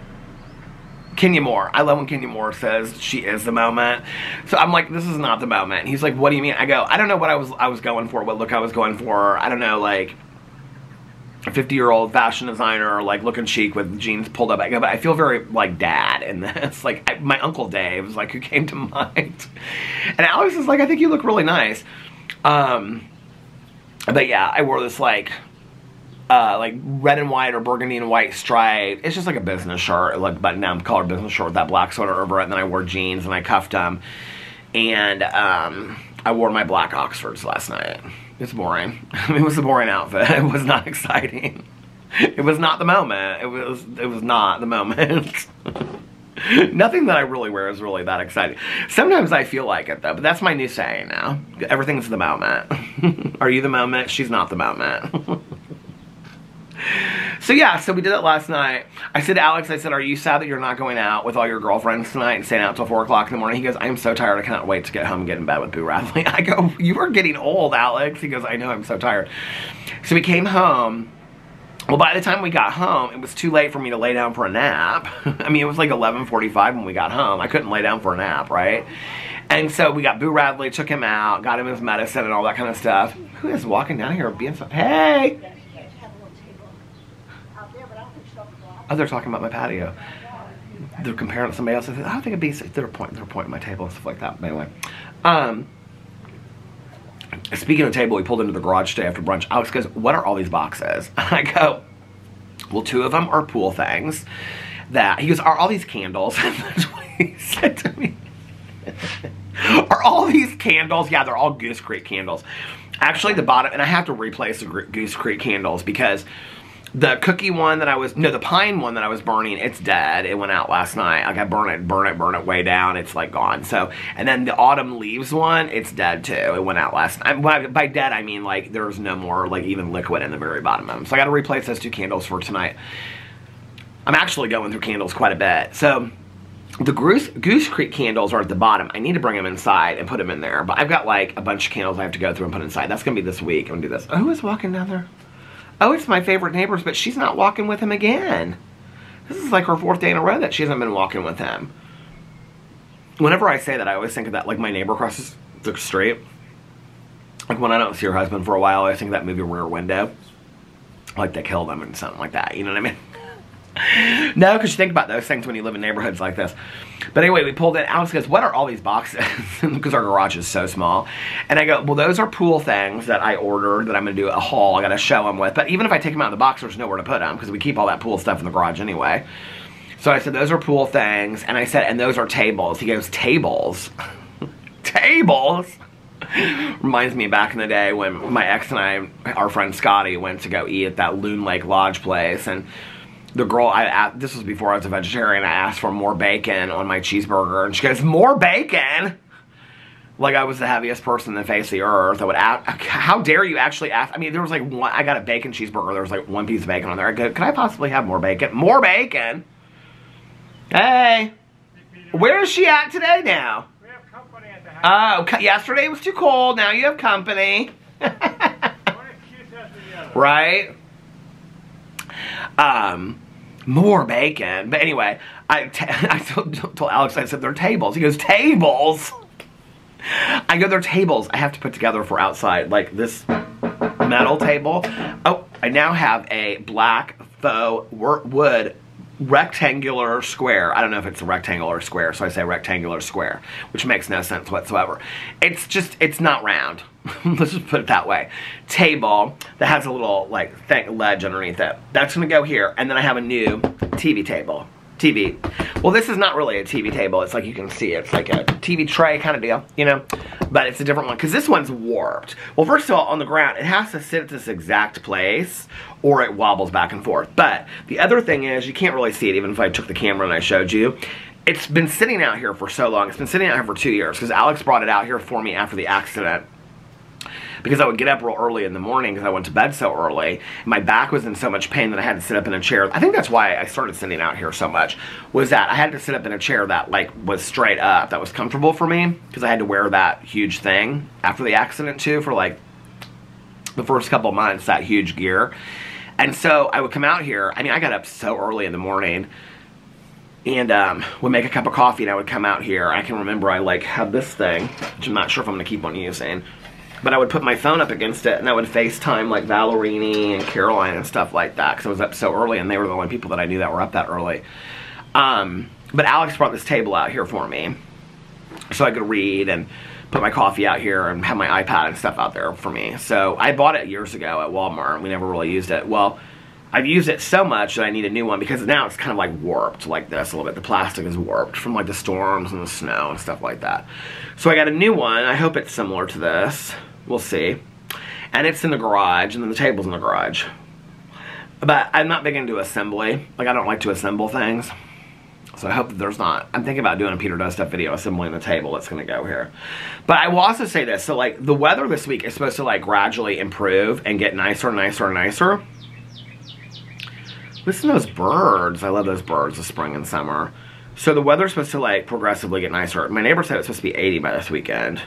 Kenya Moore. I love when Kenya Moore says she is the moment. So I'm like, this is not the moment. And he's like, what do you mean? I go, I don't know what I was going for, what look I was going for. I don't know, like... a 50-year-old fashion designer, like looking chic with jeans pulled up. I go, but I feel very like dad in this. Like my uncle Dave was like who came to mind, and Alex is like, I think you look really nice. But yeah, I wore this like red and white or burgundy and white stripe. It's just like a business shirt, like button-down colored business shirt with that black sweater over it. And then I wore jeans and I cuffed them, and I wore my black Oxfords last night. It's boring. I mean, it was a boring outfit. It was not exciting. It was not the moment. It was not the moment. Nothing that I really wear is really that exciting. Sometimes I feel like it, though, but that's my new saying now. Everything's the moment. Are you the moment? She's not the moment. So, yeah, so we did it last night. I said to Alex, I said, are you sad that you're not going out with all your girlfriends tonight and staying out till 4 o'clock in the morning? He goes, I am so tired. I cannot wait to get home and get in bed with Boo Radley. I go, you are getting old, Alex. He goes, I know. I'm so tired. So we came home. Well, by the time we got home, it was too late for me to lay down for a nap. I mean, it was like 11:45 when we got home. I couldn't lay down for a nap, right? And so we got Boo Radley, took him out, got him his medicine and all that kind of stuff. Who is walking down here being so... Hey! Oh, they're talking about my patio. They're comparing it to somebody else. I don't think it'd be... They're pointing my table and stuff like that. But anyway. Speaking of the table, we pulled into the garage today after brunch. Alex goes, what are all these boxes? And I go, well, two of them are pool things. That... He goes, are all these candles? And that's what he said to me. Are all these candles? Yeah, they're all Goose Creek candles. Actually, the bottom... And I have to replace the Goose Creek candles because... The cookie one that I was, no, the pine one that I was burning, it's dead. It went out last night. Like I burn it way down. It's like gone. So, and then the autumn leaves one, it's dead too. It went out last night. By dead, I mean like there's no more like even liquid in the very bottom of them. So I got to replace those two candles for tonight. I'm actually going through candles quite a bit. So the Goose Creek candles are at the bottom. I need to bring them inside and put them in there. But I've got like a bunch of candles I have to go through and put inside. That's going to be this week. I'm going to do this. Oh, who is walking down there? Oh, it's my favorite neighbors, but she's not walking with him again. This is like her 4th day in a row that she hasn't been walking with him. Whenever I say that, I always think of that, like my neighbor across the street. Like when I don't see her husband for a while, I think of that movie Rear Window. Like they killed him and something like that, you know what I mean? No, because you think about those things when you live in neighborhoods like this. But anyway, we pulled in. Alex goes, what are all these boxes? Because our garage is so small. And I go, well, those are pool things that I ordered that I'm going to do a haul. I got to show them with. But even if I take them out of the box, there's nowhere to put them because we keep all that pool stuff in the garage anyway. So I said, those are pool things. And I said, and those are tables. He goes, tables? Tables? Reminds me back in the day when my ex and I, our friend Scotty, went to go eat at that Loon Lake Lodge place. And... the girl, this was before I was a vegetarian, I asked for more bacon on my cheeseburger, and she goes, more bacon? like I was the heaviest person in the face of the earth. I would ask, how dare you actually ask? I mean, there was like one, I got a bacon cheeseburger. There was like one piece of bacon on there. I go, could I possibly have more bacon? More bacon? Hey. Where is she at today now? We have company at the house. Oh, yesterday was too cold. Now you have company. Right? More bacon. But anyway, I told Alex, I said, they're tables. He goes, tables? I go, they're tables I have to put together for outside, like this metal table. Oh, I now have a black faux wood rectangular square. I don't know if it's a rectangle or square, so I say rectangular square, which makes no sense whatsoever. It's just, it's not round. Let's just put it that way. Table that has a little, like, thing, ledge underneath it. That's going to go here, and then I have a new TV table. TV. Well, this is not really a TV table. It's like you can see it. It's like a TV tray kind of deal, you know? But it's a different one because this one's warped. Well, first of all, on the ground, it has to sit at this exact place or it wobbles back and forth. But the other thing is you can't really see it even if I took the camera and I showed you. It's been sitting out here for so long. It's been sitting out here for 2 years because Alex brought it out here for me after the accident. Because I would get up real early in the morning because I went to bed so early. My back was in so much pain that I had to sit up in a chair. I think that's why I started sitting out here so much, was that I had to sit up in a chair that, like, was straight up, that was comfortable for me, because I had to wear that huge thing after the accident too for, like, the first couple months, that huge gear. And so I would come out here. I mean, I got up so early in the morning and would make a cup of coffee and I would come out here. I can remember I, like, had this thing, which I'm not sure if I'm going to keep on using. But I would put my phone up against it, and I would FaceTime, like, Valerini and Caroline and stuff like that, because I was up so early, and they were the only people that I knew that were up that early. But Alex brought this table out here for me, so I could read and put my coffee out here and have my iPad and stuff out there for me. So I bought it years ago at Walmart, and we never really used it. Well, I've used it so much that I need a new one, because now it's kind of, like, warped like this a little bit. The plastic is warped from, like, the storms and the snow and stuff like that. So I got a new one. I hope it's similar to this. We'll see. And it's in the garage, and then the table's in the garage. But I'm not big into assembly. Like, I don't like to assemble things. So I hope that there's not. I'm thinking about doing a Peter Does Stuff video assembling the table that's going to go here. But I will also say this. So, like, the weather this week is supposed to, like, gradually improve and get nicer and nicer and nicer. Listen to those birds. I love those birds, the spring and summer. So the weather's supposed to, like, progressively get nicer. My neighbor said it's supposed to be 80 by this weekend.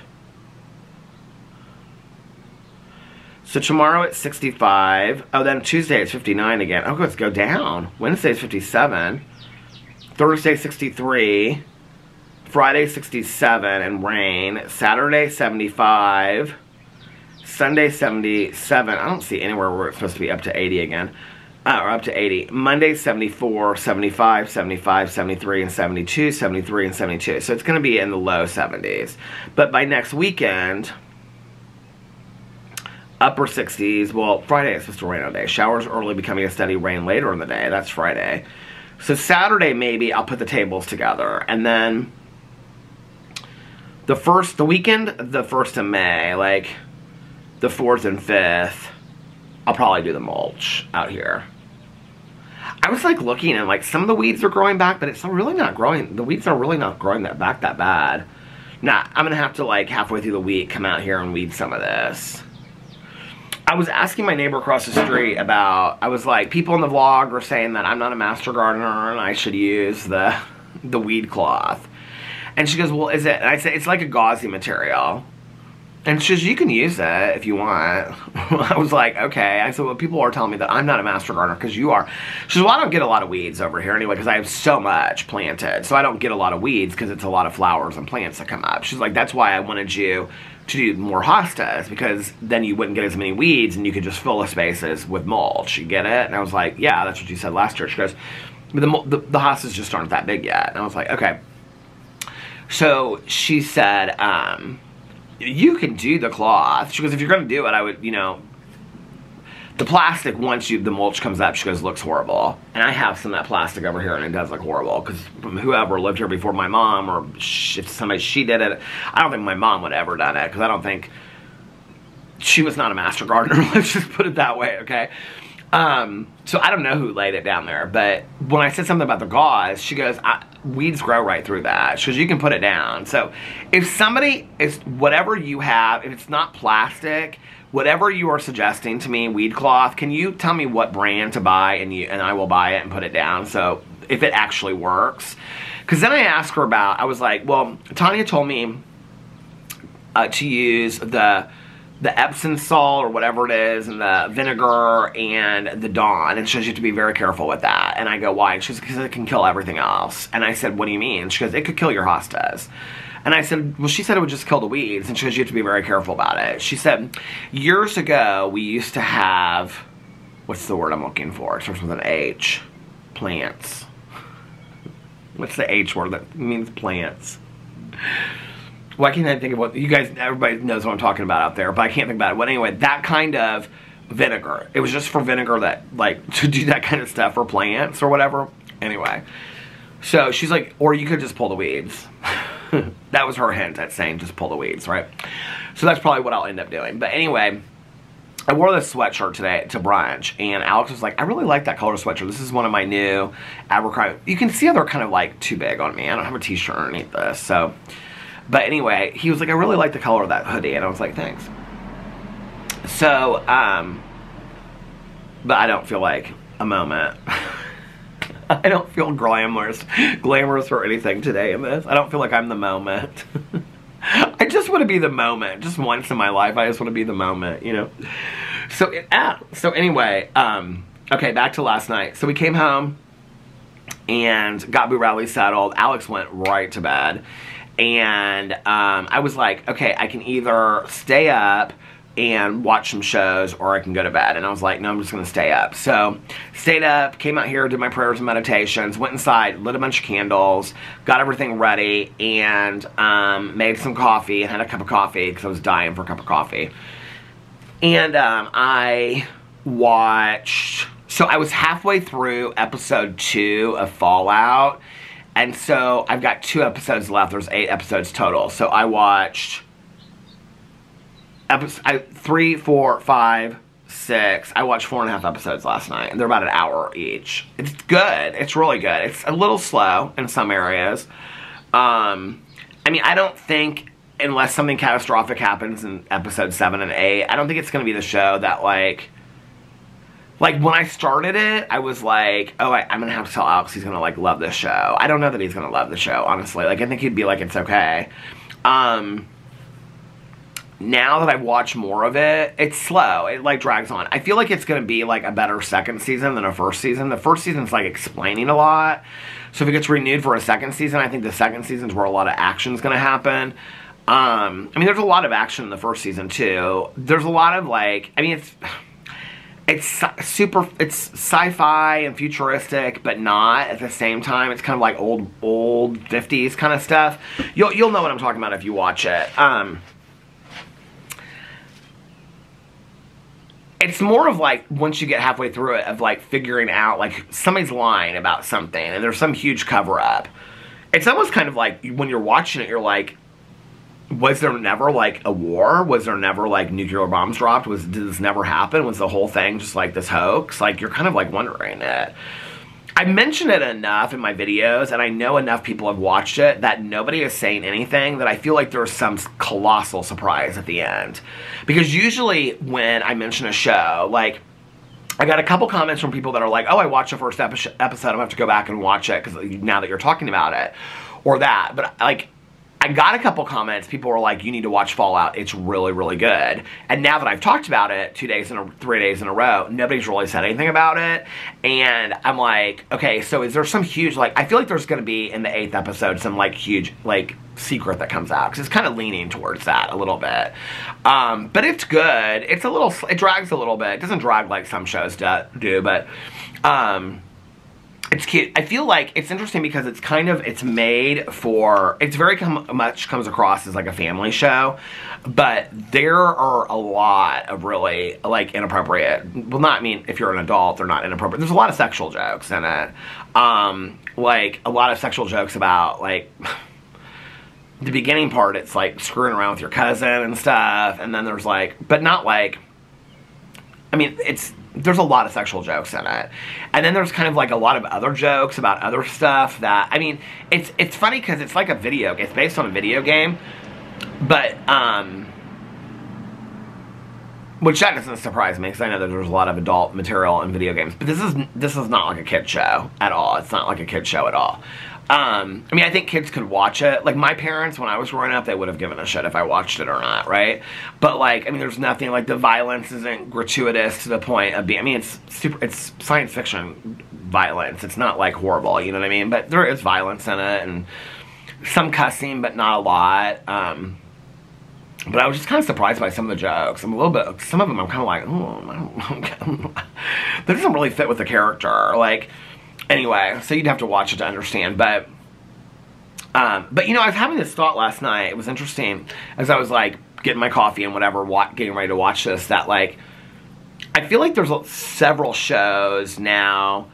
So tomorrow it's 65. Oh, then Tuesday it's 59 again. Oh, let's go down. Wednesday's 57. Thursday 63. Friday 67 and rain. Saturday 75. Sunday 77. I don't see anywhere where it's supposed to be up to 80 again. Or up to 80. Monday 74, 75, 75, 73, and 72, 73, and 72. So it's going to be in the low 70s. But by next weekend, upper 60s. Well, Friday is supposed to rain all day. Showers early, becoming a steady rain later in the day. That's Friday. So Saturday, maybe I'll put the tables together. And then the weekend, the 1st of May, like the 4th and 5th, I'll probably do the mulch out here. I was, like, looking, and, like, some of the weeds are growing back, but it's really not growing. The weeds are really not growing that back that bad. Nah, I'm going to have to, like, halfway through the week come out here and weed some of this. I was asking my neighbor across the street about, I was like, people in the vlog were saying that I'm not a master gardener and I should use the weed cloth. And she goes, well, is it? And I said, it's like a gauzy material. And she says, you can use it if you want. I was like, okay. I said, well, people are telling me that I'm not a master gardener because you are. She says, well, I don't get a lot of weeds over here anyway because I have so much planted. So I don't get a lot of weeds because it's a lot of flowers and plants that come up. She's like, that's why I wanted you to do more hostas, because then you wouldn't get as many weeds and you could just fill the spaces with mulch. You get it? And I was like, yeah, that's what you said last year. She goes, but the hostas just aren't that big yet. And I was like, okay. So she said, you can do the cloth. She goes, if you're going to do it, I would, you know, the plastic, the mulch comes up, she goes, looks horrible. And I have some of that plastic over here, and it does look horrible, because whoever lived here before my mom, or if somebody, she did it. I don't think my mom would have ever done it, because I don't think, she was not a master gardener, let's just put it that way, okay? So I don't know who laid it down there, but when I said something about the gauze, she goes, weeds grow right through that. She goes, you can put it down. So if somebody is, whatever you have, if it's not plastic, whatever you are suggesting to me, weed cloth, can you tell me what brand to buy and I will buy it and put it down. So if it actually works. Because then I asked her about, I was like, well, Tanya told me to use the Epsom salt or whatever it is, and the vinegar and the Dawn, and she goes, you have to be very careful with that. And I go, why? And she goes, because it can kill everything else. And I said, what do you mean? She goes, it could kill your hostas. And I said, well, she said it would just kill the weeds. And she goes, you have to be very careful about it. She said, years ago, we used to have, what's the word I'm looking for? It starts with an H. Plants. What's the H word that means plants? Why can't I think of what, you guys, everybody knows what I'm talking about out there, but I can't think about it. But anyway, that kind of vinegar. It was just for vinegar that, like, to do that kind of stuff for plants or whatever. Anyway, so she's like, or you could just pull the weeds. That was her hint at saying just pull the weeds, right? So that's probably what I'll end up doing. But anyway, I wore this sweatshirt today to brunch, and Alex was like, I really like that color sweatshirt. This is one of my new Abercrombie. You can see how they're kind of, like, too big on me. I don't have a t-shirt underneath this, so... But anyway, he was like, I really like the color of that hoodie. And I was like, thanks. So, but I don't feel like a moment. I don't feel glamorous or anything today in this. I don't feel like I'm the moment. I just want to be the moment. Just once in my life, I just want to be the moment, you know. So, anyway, okay, back to last night. So we came home and got Boo Radley settled. Alex went right to bed. And I was like, okay, I can either stay up and watch some shows or I can go to bed. And I was like, no, I'm just going to stay up. So stayed up, came out here, did my prayers and meditations, went inside, lit a bunch of candles, got everything ready, and made some coffee and had a cup of coffee because I was dying for a cup of coffee. And I watched... So I was halfway through episode 2 of Fallout. And so, I've got 2 episodes left. There's 8 episodes total. So, I watched 3, 4, 5, 6. I watched 4.5 episodes last night. And they're about an hour each. It's good. It's really good. It's a little slow in some areas. I mean, I don't think, unless something catastrophic happens in episode 7 and 8, I don't think it's going to be the show that, like, when I started it, I was like, oh, I'm going to have to tell Alex he's going to, like, love this show. I don't know that he's going to love the show, honestly. Like, I think he'd be like, it's okay. Now that I've watched more of it, it's slow. It, like, drags on. I feel like it's going to be, like, a better second season than a first season. The first season's, like, explaining a lot. So if it gets renewed for a second season, I think the second season's where a lot of action's going to happen. I mean, there's a lot of action in the first season, too. There's a lot of, like, I mean, it's sci-fi and futuristic, but not at the same time. It's kind of like old 50s kind of stuff. You'll know what I'm talking about if you watch it. It's more of like, once you get halfway through it, of like figuring out, like, somebody's lying about something and there's some huge cover-up. It's almost kind of like, when you're watching it, you're like, was there never, like, a war? Was there never, like, nuclear bombs dropped? Did this never happen? Was the whole thing just, like, this hoax? Like, you're kind of, like, wondering it. I mention it enough in my videos, and I know enough people have watched it, that nobody is saying anything, that I feel like there's some colossal surprise at the end. Because usually when I mention a show, like, I got a couple comments from people that are like, oh, I watched the first episode, I'm going to have to go back and watch it, because now that you're talking about it, or that. But, like... I got a couple comments. People were like, you need to watch Fallout. It's really, really good. And now that I've talked about it 3 days in a row, nobody's really said anything about it. And I'm like, okay, so is there some huge, like, I feel like there's going to be in the 8th episode some, like, huge, like, secret that comes out. Because it's kind of leaning towards that a little bit. But it's good. It's a little, it drags a little bit. It doesn't drag like some shows do, but, it's cute. I feel like it's interesting because it's kind of, it's made for, it's very much comes across as like a family show, but there are a lot of really, like, inappropriate, well, not, I mean, if you're an adult, they're not inappropriate. There's a lot of sexual jokes in it. Like, a lot of sexual jokes about, like, the beginning part, it's like screwing around with your cousin and stuff, and then there's like, but not like, I mean, there's a lot of sexual jokes in it. And then there's kind of like a lot of other jokes about other stuff that, I mean, it's funny because it's like a video, it's based on a video game, but, which that doesn't surprise me because I know that there's a lot of adult material in video games, but this is not like a kid show at all. It's not like a kid show at all. I mean, I think kids could watch it. Like, my parents, when I was growing up, they would have given a shit if I watched it or not, right? But, like, I mean, there's nothing, like, the violence isn't gratuitous to the point of being, I mean, it's science fiction violence. It's not, like, horrible, you know what I mean? But there is violence in it, and some cussing, but not a lot. But I was just kind of surprised by some of the jokes. I'm a little bit, some of them I'm kind of like, that doesn't really fit with the character, like. Anyway, so you'd have to watch it to understand, but you know, I was having this thought last night. It was interesting as I was like getting my coffee and whatever, getting ready to watch this, that like, I feel like there's several shows now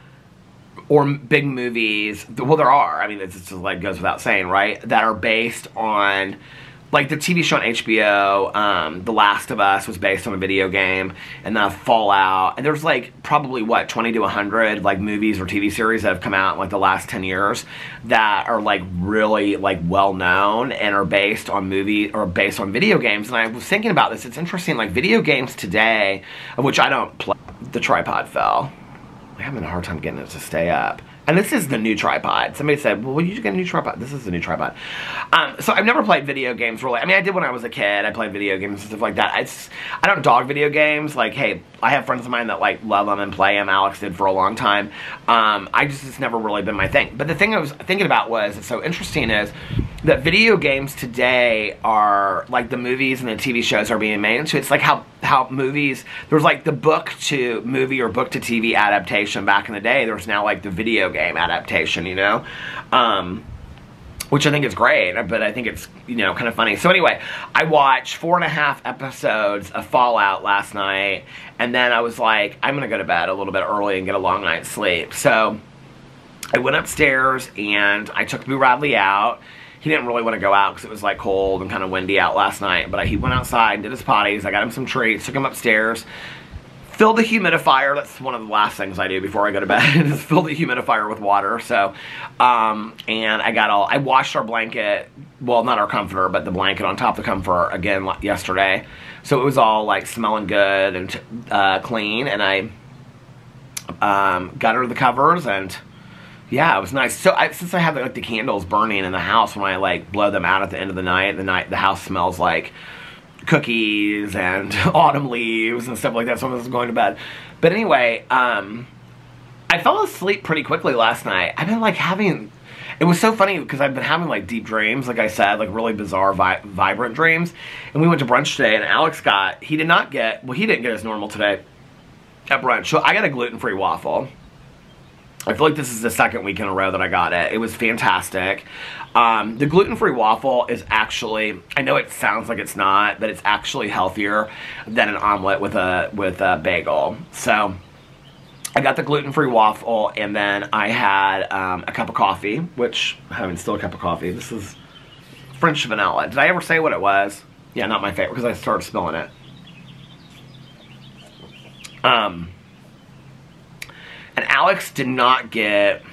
or big movies, well there are, I mean it's just like goes without saying, right, that are based on, like the TV show on HBO, The Last of Us was based on a video game, and then Fallout, and there's like probably, what, 20 to 100 like movies or TV series that have come out in like the last 10 years that are like really like well known and are based on movie or based on video games. And I was thinking about this, it's interesting, like video games today, of which I don't play, the tripod fell. I'm having a hard time getting it to stay up. And this is the new tripod. Somebody said, well, will you get a new tripod? This is the new tripod. So I've never played video games really. I mean, I did when I was a kid. I played video games and stuff like that. I don't dog video games. Like, hey, I have friends of mine that, like, love them and play them. Alex did for a long time. It's never really been my thing. But the thing I was thinking about was, it's so interesting, is that video games today are, like, the movies and the TV shows are being made into. So it's like how movies, there's like the book to movie or book to TV adaptation back in the day. There's now like the video game adaptation, you know, which I think is great, but I think it's, you know, kind of funny. So anyway, I watched 4.5 episodes of Fallout last night, and then I was like, I'm gonna go to bed a little bit early and get a long night's sleep. So I went upstairs and I took Boo Radley out. He didn't really want to go out because it was like cold and kind of windy out last night, but he went outside and did his potties. I got him some treats, took him upstairs, filled the humidifier. That's one of the last things I do before I go to bed, is fill the humidifier with water. So, and I washed our blanket, well, not our comforter, but the blanket on top of the comforter again yesterday. So it was all like smelling good and clean, and I got her the covers, and yeah, it was nice. So since I have like the candles burning in the house, when I like blow them out at the end of the night, the house smells like cookies and autumn leaves and stuff like that. So I was going to bed. But anyway, I fell asleep pretty quickly last night. I've been like having, it was so funny because I've been having like deep dreams, like I said, like really bizarre, vibrant dreams. And we went to brunch today, and Alex got, he didn't get his normal today at brunch. So I got a gluten-free waffle. I feel like this is the second week in a row that I got it. It was fantastic. The gluten-free waffle is actually, I know it sounds like it's not, but it's actually healthier than an omelet with a bagel. So I got the gluten-free waffle, and then I had a cup of coffee, which I mean, still a cup of coffee. This is French vanilla. Did I ever say what it was? Yeah, not my favorite because I started spilling it. And Alex did not get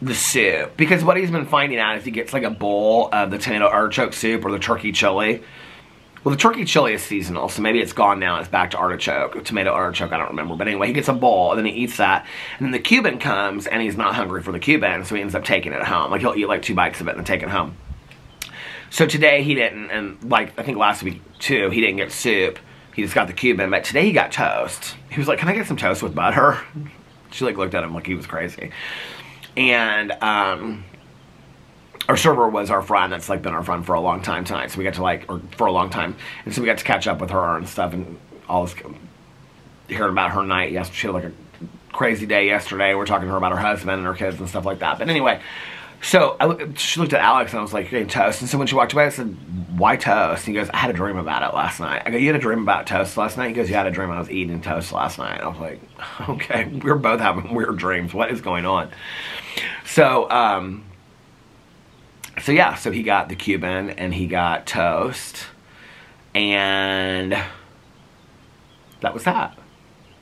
the soup, because what he's been finding out is he gets like a bowl of the tomato artichoke soup or the turkey chili. Well, the turkey chili is seasonal, so maybe it's gone now and it's back to artichoke, tomato artichoke, I don't remember. But anyway, he gets a bowl, and then he eats that, and then the Cuban comes, and he's not hungry for the Cuban, so he ends up taking it home. Like, he'll eat like 2 bites of it and take it home. So today he didn't, and like I think last week too, he didn't get soup. He just got the Cuban, but today he got toast. He was like, can I get some toast with butter? She like looked at him like he was crazy. And our server was our friend that's like been our friend for a long time tonight. So we got to like, or for a long time. And so we got to catch up with her and stuff, and all this, hearing about her night yesterday. She had like a crazy day yesterday. We're talking to her about her husband and her kids and stuff like that. But anyway, so she looked at Alex, and I was like, you're getting toast. And so when she walked away, I said, why toast? And he goes, I had a dream about it last night. I go, you had a dream about toast last night? He goes, yeah, I had a dream I was eating toast last night. And I was like, okay, we're both having weird dreams. What is going on? So, yeah, so he got the Cuban, and he got toast. And that was that.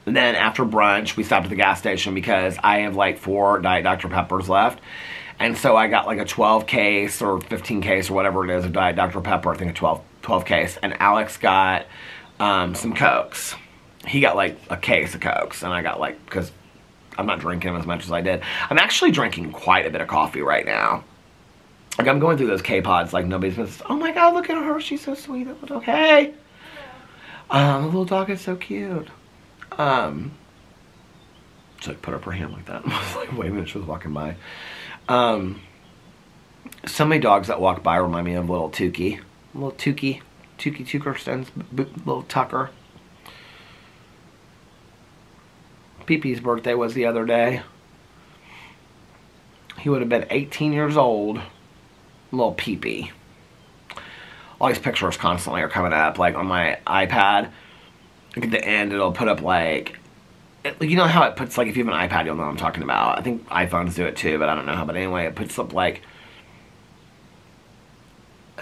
And then after brunch, we stopped at the gas station because I have like 4 Diet Dr. Peppers left. And so I got like a 12 case or 15 case or whatever it is of Diet Dr. Pepper. I think a 12 case. And Alex got some Cokes. He got like a case of Cokes. And I got like, because I'm not drinking them as much as I did. I'm actually drinking quite a bit of coffee right now. Like, I'm going through those K-Pods like nobody's business. Oh my God, look at her. She's so sweet. That little, hey. The little dog is so cute. So I put up her hand like that. I was like, wait a minute, she was walking by. So many dogs that walk by remind me of little Tukey. Little Tukey. Tukey Tukerstens. Little Tucker. Pee-Pee's birthday was the other day. He would have been 18 years old. Little Pee-Pee. All these pictures constantly are coming up, like on my iPad. Like at the end, it'll put up like, you know how it puts, like if you have an iPad, you'll know what I'm talking about. I think iPhones do it too, but I don't know how. But anyway, it puts up like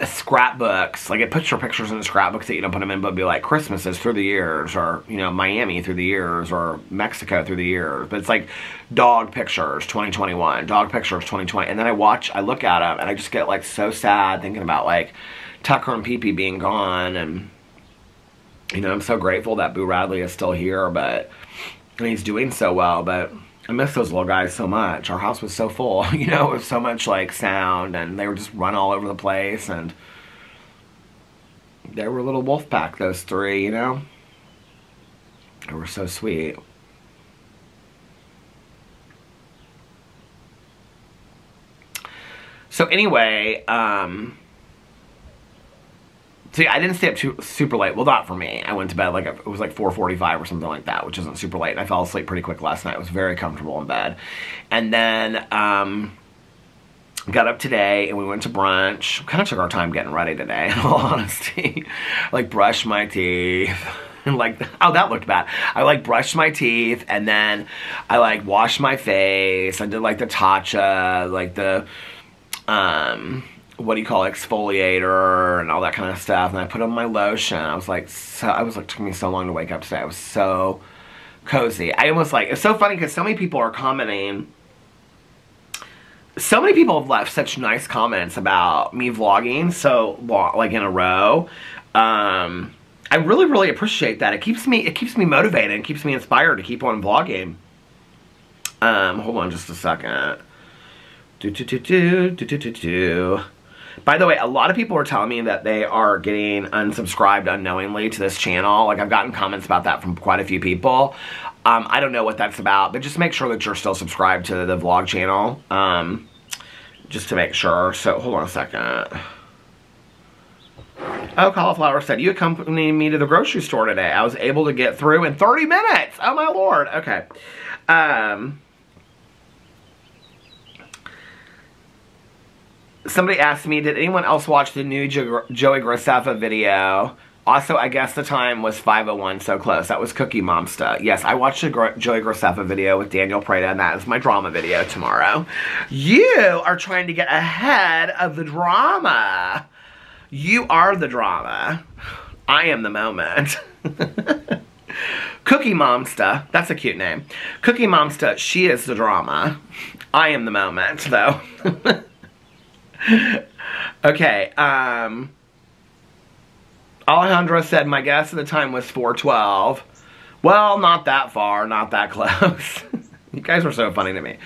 scrapbooks. Like it puts your pictures in the scrapbooks that you don't put them in, but it'll be like Christmases through the years, or you know, Miami through the years, or Mexico through the years. But it's like dog pictures 2021, dog pictures 2020. And then I look at them, and I just get like so sad thinking about like Tucker and Pee-Pee being gone. And you know, I'm so grateful that Boo Radley is still here, but and he's doing so well, but I miss those little guys so much. Our house was so full, you know, it was so much like sound, and they were just run all over the place, and they were a little wolf pack, those 3, you know? They were so sweet. So anyway, see, I didn't stay up too super late. Well, not for me. I went to bed like it was like 4:45 or something like that, which isn't super late. And I fell asleep pretty quick last night. I was very comfortable in bed. And then got up today and we went to brunch. Kind of took our time getting ready today, in all honesty. Like brushed my teeth. And like, oh, that looked bad. I like brushed my teeth and then I like washed my face. I did like the tatcha, like the what do you call exfoliator and all that kind of stuff, and I put on my lotion. I was like, took me so long to wake up today. I was so cozy. I almost like, it's so funny because so many people are commenting. So many people have left such nice comments about me vlogging so long, like in a row. I really, really appreciate that. It keeps me motivated. It keeps me inspired to keep on vlogging. Hold on just a second. By the way, a lot of people are telling me that they are getting unsubscribed unknowingly to this channel. Like, I've gotten comments about that from quite a few people. I don't know what that's about, but just make sure that you're still subscribed to the vlog channel. Just to make sure. So, hold on a second. Oh, Cauliflower said, you accompanied me to the grocery store today. I was able to get through in 30 minutes. Oh, my Lord. Okay. Somebody asked me, did anyone else watch the new Joey Graceffa video? Also, I guess the time was 5:01, so close. That was Cookie Momsta. Yes, I watched the Joey Graceffa video with Daniel Prada, and that is my drama video tomorrow. You are trying to get ahead of the drama. You are the drama. I am the moment. Cookie Momsta. That's a cute name. Cookie Momsta, she is the drama. I am the moment, though. Okay, Alejandro said, my guess at the time was 4:12. Well, not that far, not that close. You guys were so funny to me.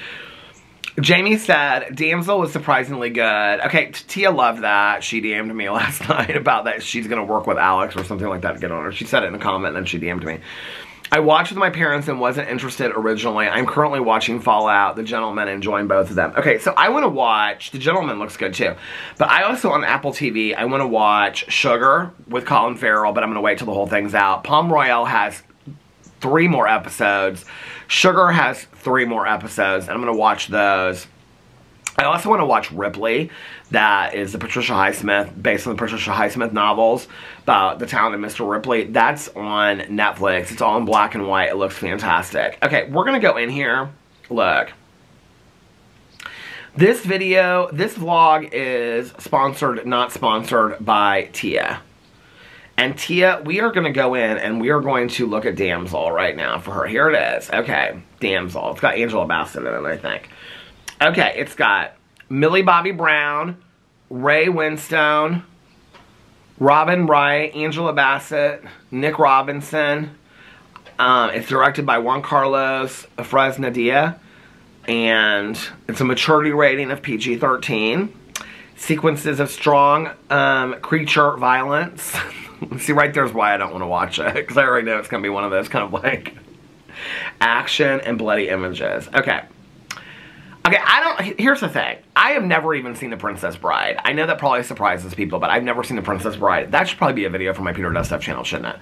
Jamie said, Damsel was surprisingly good. Okay, Tia loved that. She DM'd me last night about that she's going to work with Alex or something like that to get on her. She said it in a comment, and then she DM'd me. I watched with my parents and wasn't interested originally. I'm currently watching Fallout, The Gentleman, enjoying both of them. Okay, so I want to watch, The Gentleman looks good too. But I also, on Apple TV, I want to watch Sugar with Colin Farrell, but I'm going to wait till the whole thing's out. Palm Royale has 3 more episodes. Sugar has 3 more episodes, and I'm going to watch those. I also want to watch Ripley. That is the Patricia Highsmith, based on the Patricia Highsmith novels about The Talented Mr. Ripley. That's on Netflix. It's all in black and white. It looks fantastic. Okay, we're going to go in here. Look. This video, this vlog is sponsored, not sponsored by Tia. And Tia, we are going to go in and we are going to look at Damsel right now for her. Here it is. Okay, Damsel. It's got Angela Bassett in it, I think. Okay, it's got Millie Bobby Brown, Ray Winstone, Robin Wright, Angela Bassett, Nick Robinson. It's directed by Juan Carlos Fresnadilla. And it's a maturity rating of PG-13. Sequences of strong creature violence. See, right there's why I don't want to watch it. Because I already know it's going to be one of those kind of like action and bloody images. Okay. Okay, here's the thing. I have never even seen The Princess Bride. I know that probably surprises people, but I've never seen The Princess Bride. That should probably be a video for my Peter Does Stuff channel, shouldn't it?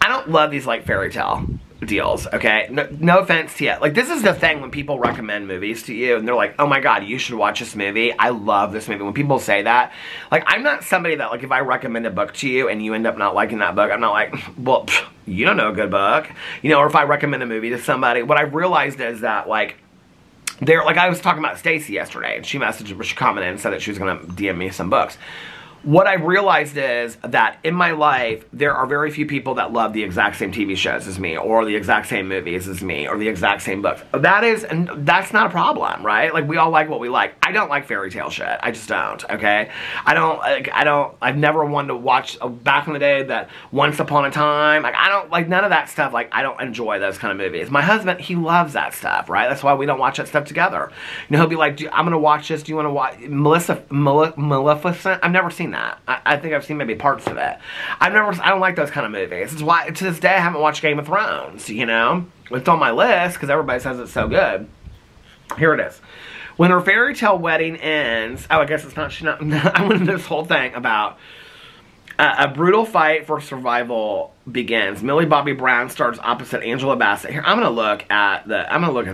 I don't love these like fairy tale deals, okay? No offense to you. Like, this is the thing when people recommend movies to you and they're like, oh my God, you should watch this movie. I love this movie. When people say that, like, I'm not somebody that, like, if I recommend a book to you and you end up not liking that book, I'm not like, well, pff, you don't know a good book. You know, or if I recommend a movie to somebody, what I've realized is that, like, they're, like, I was talking about Stacy yesterday, and she messaged, she commented and said that she was going to DM me some books. What I realized is that in my life, there are very few people that love the exact same TV shows as me, or the exact same movies as me, or the exact same books. That's not a problem, right? Like, we all like what we like. I don't like fairy tale shit. I just don't, okay? I've never wanted to watch, back in the day, that Once Upon a Time. Like, I don't, like, none of that stuff. Like, I don't enjoy those kind of movies. My husband, he loves that stuff, right? That's why we don't watch that stuff together. You know, he'll be like, I'm going to watch this. Do you want to watch Maleficent? I've never seen that. I think I've seen maybe parts of it. I don't like those kind of movies. It's why to this day I haven't watched Game of Thrones, you know. It's on my list because everybody says it's so good. Here it is. When her fairy tale wedding ends, oh, I guess it's not, she's not, I went into this whole thing about a brutal fight for survival begins. Millie Bobby Brown stars opposite Angela Bassett. Here, I'm going to look at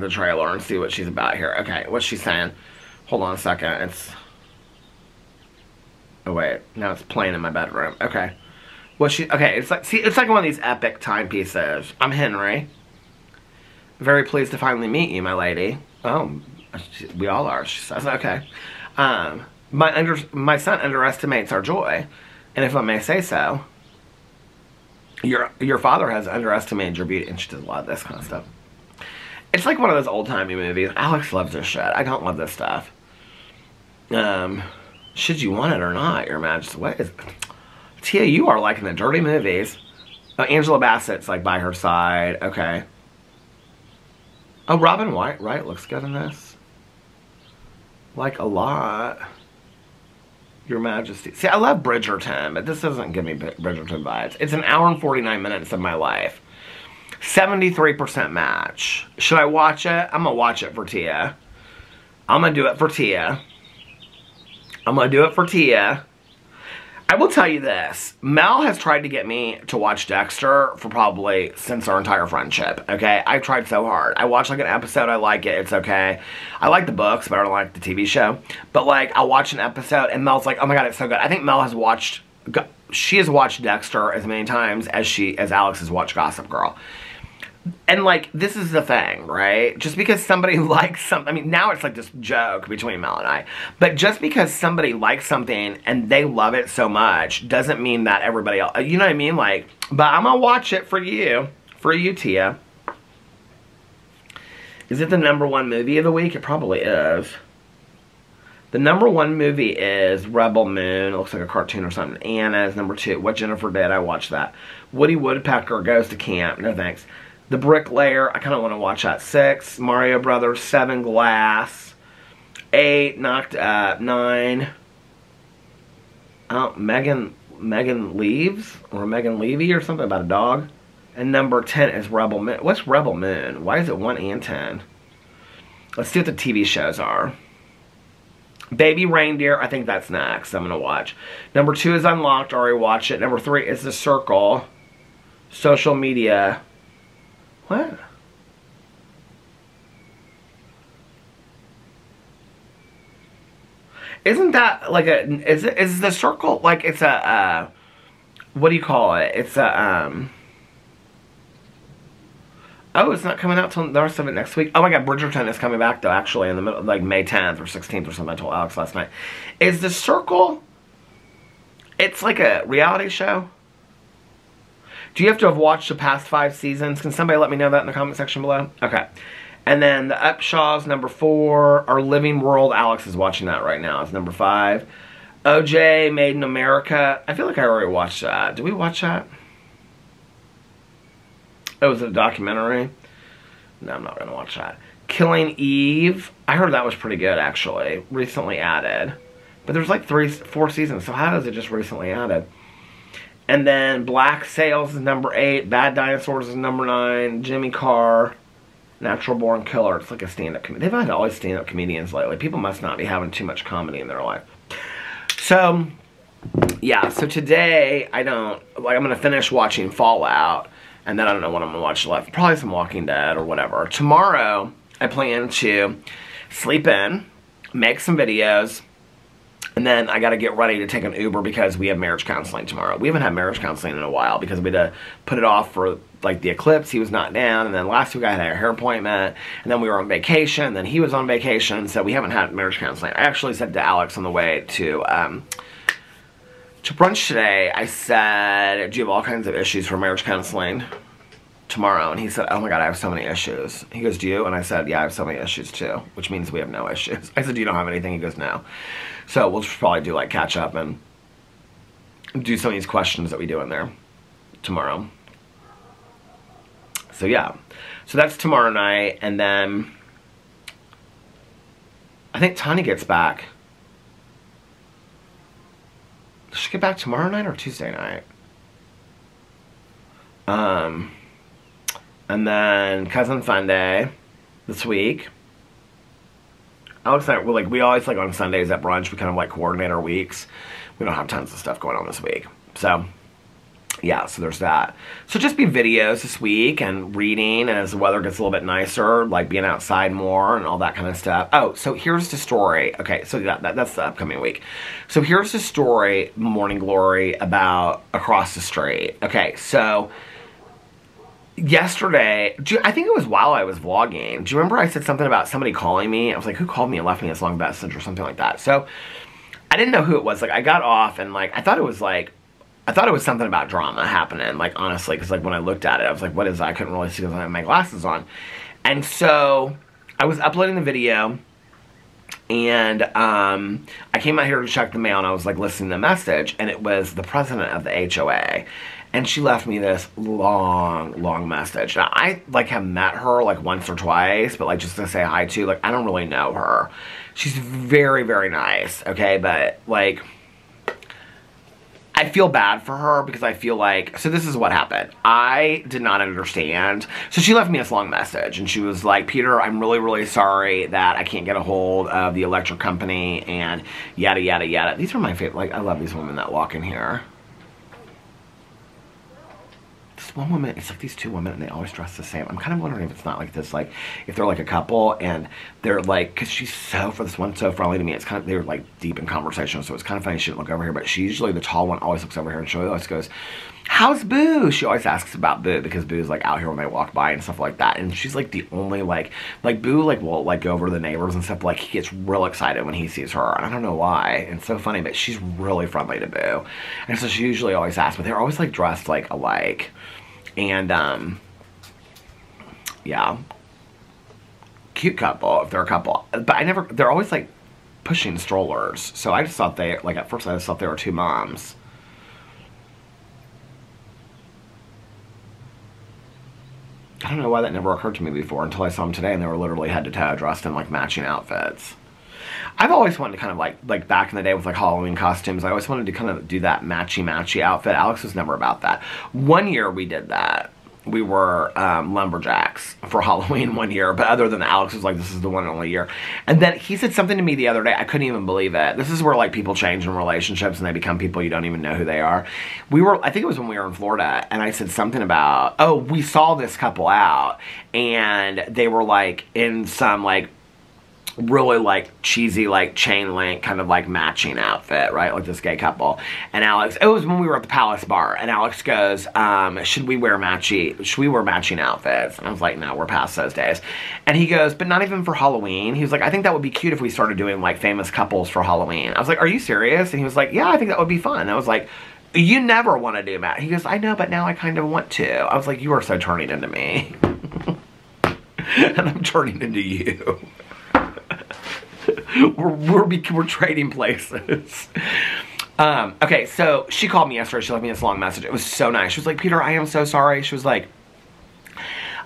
the trailer and see what she's about here. Okay, what's she saying? Hold on a second. Oh wait, now it's playing in my bedroom. Okay. Well, okay, it's like, see, it's like one of these epic timepieces. I'm Henry. Very pleased to finally meet you, my lady. Oh, we all are, she says. Okay. My son underestimates our joy, and if I may say so, your father has underestimated your beauty, and she does a lot of this kind of stuff. It's like one of those old-timey movies. Alex loves this shit. I don't love this stuff. Should you want it or not, Your Majesty? What is... Tia, you are like in the dirty movies. Oh, Angela Bassett's like by her side. Okay. Oh, Robin White, right? Looks good in this. Like a lot. Your Majesty. See, I love Bridgerton, but this doesn't give me Bridgerton vibes. It's an hour and 49 minutes of my life. 73% match. Should I watch it? I'm gonna watch it for Tia. I'm gonna do it for Tia. I'm going to do it for Tia. I will tell you this. Mel has tried to get me to watch Dexter for probably since our entire friendship, okay? I've tried so hard. I watch like an episode. I like it. It's okay. I like the books, but I don't like the TV show. But like, I'll watch an episode and Mel's like, oh my God, it's so good. I think Mel has watched, she has watched Dexter as many times as Alex has watched Gossip Girl. And, like, this is the thing, right? Just because somebody likes something... I mean, now it's, like, this joke between Mel and I. But just because somebody likes something and they love it so much doesn't mean that everybody else... You know what I mean? Like, but I'm gonna watch it for you. For you, Tia. Is it the #1 movie of the week? It probably is. The #1 movie is Rebel Moon. It looks like a cartoon or something. Anna is #2. What Jennifer Did? I watched that. Woody Woodpecker Goes to Camp. No thanks. The Bricklayer, I kind of want to watch that. 6, Mario Brothers, 7, Glass, 8, Knocked Up, 9, oh, Megan Leaves, or Megan Levy or something about a dog, and #10 is Rebel Moon. What's Rebel Moon? Why is it 1 and 10? Let's see what the TV shows are. Baby Reindeer, I think that's next, I'm going to watch. #2 is Unlocked, I already watched it. #3 is The Circle, Social Media. What? Isn't that like a... Is The Circle like it's a... what do you call it? It's a... Oh, it's not coming out till the rest of it next week. Oh my God, Bridgerton is coming back though, actually, in the middle, like May 10th or 16th or something. I told Alex last night. Is The Circle... It's like a reality show? Do you have to have watched the past 5 seasons? Can somebody let me know that in the comment section below? Okay. And then the Upshaws, number 4. Our Living World, Alex is watching that right now. It's number 5. OJ, Made in America. I feel like I already watched that. Did we watch that? It was a documentary. No, I'm not going to watch that. Killing Eve. I heard that was pretty good, actually. Recently added. But there's like 3, 4 seasons, so how is it just recently added? And then Black Sails is number 8. Bad Dinosaurs is number 9. Jimmy Carr. Natural Born Killer. It's like a stand-up comedian. They've had all these stand-up comedians lately. People must not be having too much comedy in their life. So, yeah. So today, I'm going to finish watching Fallout. And then I don't know what I'm going to watch left. Probably some Walking Dead or whatever. Tomorrow, I plan to sleep in, make some videos, and then I got to get ready to take an Uber because we have marriage counseling tomorrow. We haven't had marriage counseling in a while because we had to put it off for, like, the eclipse. He was not down. And then last week I had a hair appointment. And then we were on vacation. And then he was on vacation. So we haven't had marriage counseling. I actually said to Alex on the way to brunch today, I said, do you have all kinds of issues for marriage counseling tomorrow? And he said, oh my God, I have so many issues. He goes, do you? And I said, yeah, I have so many issues too, which means we have no issues. I said, do you don't have anything? He goes, no. So we'll just probably do like catch up and do some of these questions that we do in there tomorrow. So yeah, so that's tomorrow night. And then I think Tanya gets back. Does she get back tomorrow night or Tuesday night? And then Cousin Funday this week. Alex and I, we always, on Sundays at brunch, we kind of, coordinate our weeks. We don't have tons of stuff going on this week. So, yeah, so there's that. So just be videos this week and reading, and as the weather gets a little bit nicer, being outside more and all that kind of stuff. Oh, so here's the story. Okay, so that's the upcoming week. So here's the story, Morning Glory, about across the street. Okay, so yesterday, I think it was while I was vlogging. Do you remember I said something about somebody calling me? I was like, who called me and left me this long message or something like that? So I didn't know who it was. I got off and I thought it was I thought it was something about drama happening, honestly, because, when I looked at it, I was like, what is that? I couldn't really see because I had my glasses on. And so I was uploading the video, and I came out here to check the mail, and I was, listening to the message, and it was the president of the HOA. And she left me this long, long message. Now, I, have met her, once or twice, but, just to say hi to, I don't really know her. She's very, very nice, okay? But, I feel bad for her because I feel so this is what happened. I did not understand. So she left me this long message and she was like, Peter, I'm really, really sorry that I can't get a hold of the electric company and yada, yada, yada. These are my favorite. I love these women that walk in here. This one woman, it's these two women and they always dress the same. I'm kind of wondering if it's not this, if they're a couple and they're because she's this one's so friendly to me. It's kind of, they're deep in conversation. So it's kind of funny she didn't look over here, but she usually, the tall one always looks over here and she always goes, how's Boo? She always asks about Boo because Boo's out here when they walk by and stuff like that. And she's the only, Boo will go over to the neighbors and stuff. He gets real excited when he sees her. And I don't know why. It's so funny, but she's really friendly to Boo. And so she usually always asks, but they're always dressed alike. And, yeah, cute couple, if they're a couple, but they're always, pushing strollers, so I just thought they, at first I just thought they were two moms. I don't know why that never occurred to me before until I saw them today, and they were literally head to toe dressed in, matching outfits. I've always wanted to kind of back in the day with Halloween costumes, I always wanted to kind of do that matchy outfit. Alex was never about that. One year we did that. We were lumberjacks for Halloween one year, but other than that, Alex was like, this is the one and only year. And then he said something to me the other day, I couldn't even believe it. This is where people change in relationships and they become people you don't even know who they are. We were, I think it was when we were in Florida, and I said something about, oh, we saw this couple out and they were in some really cheesy chain link kind of matching outfit, right? This gay couple. And Alex, it was when we were at the Palace Bar, and Alex goes, should we wear matching outfits? And I was like, no, we're past those days. And he goes, but not even for Halloween. He was like, I think that would be cute if we started doing famous couples for Halloween. I was like, are you serious? And he was like, yeah, I think that would be fun. And I was like, You never want to do that. He goes, I know, but now I kind of want to. I was like, you are so turning into me. And I'm turning into you. We're trading places. Okay, so she called me yesterday. She left me this long message. It was so nice. She was like, Peter, I am so sorry. She was like,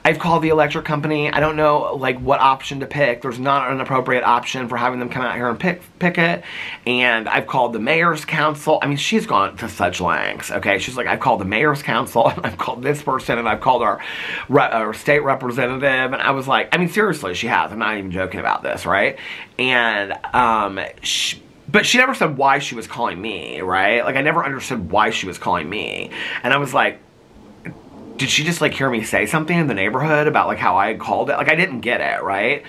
I've called the electric company. I don't know, like, what option to pick. There's not an appropriate option for having them come out here and pick it. And I've called the mayor's council. I mean, she's gone to such lengths, okay? She's like, I've called the mayor's council, and I've called this person, and I've called our state representative. And I was like, I mean, seriously, she has. I'm not even joking about this, right? And but she never said why she was calling me, right? Like, I never understood why she was calling me. And I was like, did she just, like, hear me say something in the neighborhood about, like, how I had called it? Like, I didn't get it, right?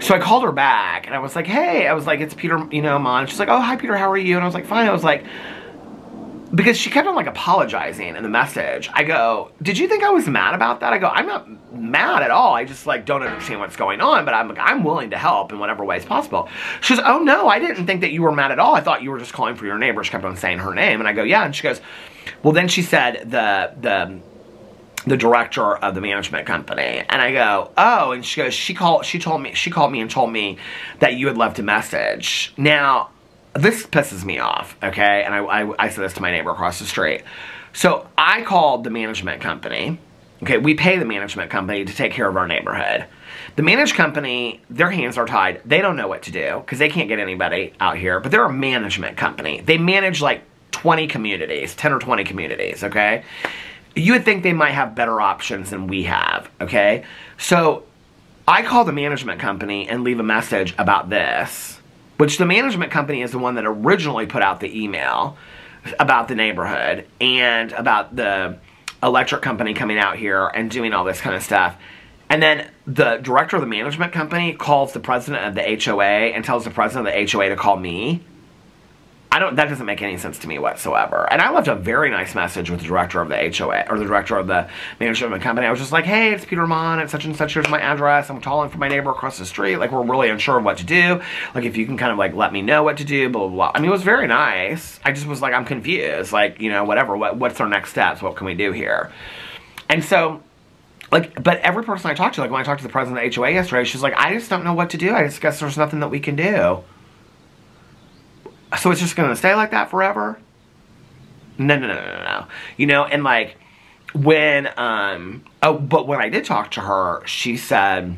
So I called her back, and I was like, hey. I was like, it's Peter, you know, Mom. She's like, oh, hi, Peter, how are you? And I was like, fine. I was like, because she kept on, like, apologizing in the message. I go, did you think I was mad about that? I go, I'm not mad at all. I just, like, don't understand what's going on, but I'm like, I'm willing to help in whatever way is possible. She goes, oh, no, I didn't think that you were mad at all. I thought you were just calling for your neighbor. She kept on saying her name. And I go, yeah. And she goes, well, then she said the director of the management company. And I go, oh. And she goes, she called me and told me that you had left a message. Now, this pisses me off, okay? And I said this to my neighbor across the street. So I called the management company. Okay, we pay the management company to take care of our neighborhood. The management company, their hands are tied. They don't know what to do because they can't get anybody out here. But they're a management company. They manage like 20 communities, 10 or 20 communities, okay? You would think they might have better options than we have, okay? So I call the management company and leave a message about this, which the management company is the one that originally put out the email about the neighborhood and about the electric company coming out here and doing all this kind of stuff. And then the director of the management company calls the president of the HOA and tells the president of the HOA to call me. That doesn't make any sense to me whatsoever. And I left a very nice message with the director of the HOA, or the director of the management company. I was just like, hey, it's Peter Mon, it's such and such, here's my address, I'm calling for my neighbor across the street, like, we're really unsure of what to do, like, if you can kind of, like, let me know what to do, blah, blah, blah. I mean, it was very nice. I just was like, I'm confused, like, you know, whatever, what's our next steps, what can we do here? And so, like, but every person I talked to, like, when I talked to the president of the HOA yesterday, she's like, I just don't know what to do, I just guess there's nothing that we can do. So it's just going to stay like that forever? No, no, no, no, no. You know, and like, when, oh, but when I did talk to her, she said,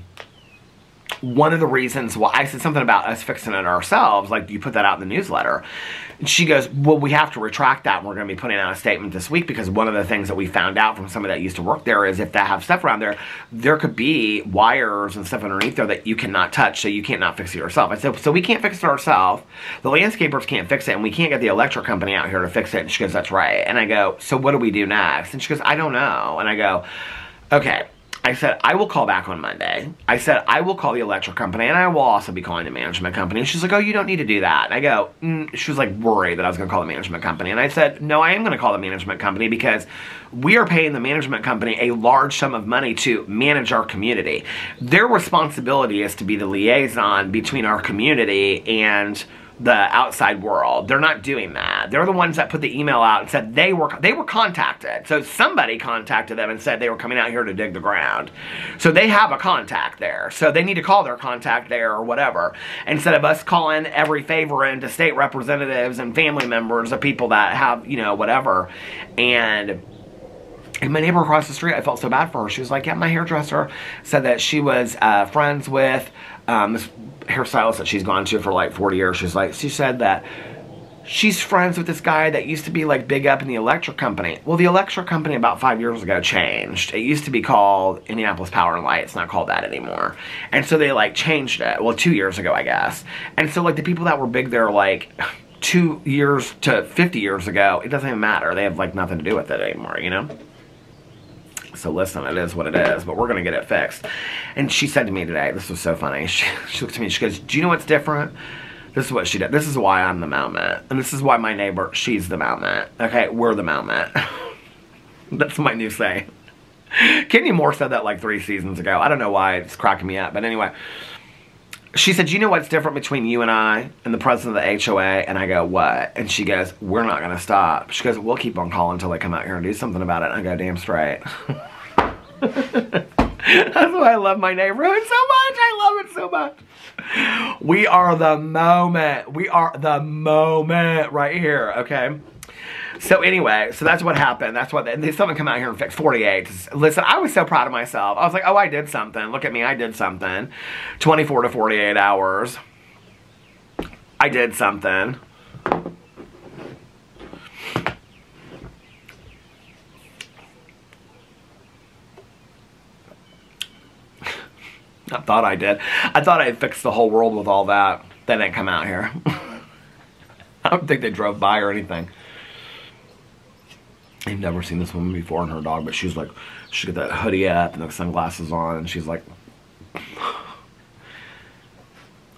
one of the reasons why, I said something about us fixing it ourselves, like, you put that out in the newsletter. She goes, well, we have to retract that, and we're going to be putting out a statement this week, because one of the things that we found out from somebody that used to work there is if they have stuff around there, there could be wires and stuff underneath there that you cannot touch, so you can't not fix it yourself. I said, so we can't fix it ourselves, the landscapers can't fix it, and we can't get the electric company out here to fix it. And she goes, that's right. And I go, so what do we do next? And she goes, I don't know. And I go, okay. I said, I will call back on Monday. I said, I will call the electric company, and I will also be calling the management company. And she's like, oh, you don't need to do that. And I go, she was like worried that I was going to call the management company. And I said, no, I am going to call the management company, because we are paying the management company a large sum of money to manage our community. Their responsibility is to be the liaison between our community and the outside world. They're not doing that. They're the ones that put the email out and said they were contacted. So somebody contacted them and said they were coming out here to dig the ground. So they have a contact there. So they need to call their contact there or whatever, instead of us calling every favor into state representatives and family members of people that have, you know, whatever. And my neighbor across the street, I felt so bad for her. She was like, yeah, my hairdresser said that she was friends with this hairstylist that she's gone to for like 40 years. She's like, she said that she's friends with this guy that used to be like big up in the electric company. Well, the electric company about 5 years ago changed. It used to be called Indianapolis Power and Light. It's not called that anymore. And so they like changed it. Well, 2 years ago, I guess. And so like the people that were big there like 2 years to 50 years ago, it doesn't even matter. They have like nothing to do with it anymore, you know? So listen, it is what it is, but we're going to get it fixed. And she said to me today, this was so funny. She looked at me and she goes, do you know what's different? This is what she did. This is why I'm the moment. And this is why my neighbor, she's the moment. Okay, we're the moment. That's my new saying. Kenya Moore said that like 3 seasons ago. I don't know why it's cracking me up, but anyway. She said, you know what's different between you and I and the president of the HOA? And I go, what? And she goes, we're not going to stop. She goes, we'll keep on calling until they come out here and do something about it. And I go, damn straight. That's why I love my neighborhood so much. I love it so much. We are the moment. We are the moment right here, okay? So anyway, so that's what happened. That's what, they someone come out here and fix 48. Listen, I was so proud of myself. I was like, oh, I did something. Look at me, I did something. 24 to 48 hours. I did something. I thought I did. I thought I had fixed the whole world with all that. They didn't come out here. I don't think they drove by or anything. I've never seen this woman before and her dog, but she's like, she got that hoodie up and the sunglasses on, and she's like...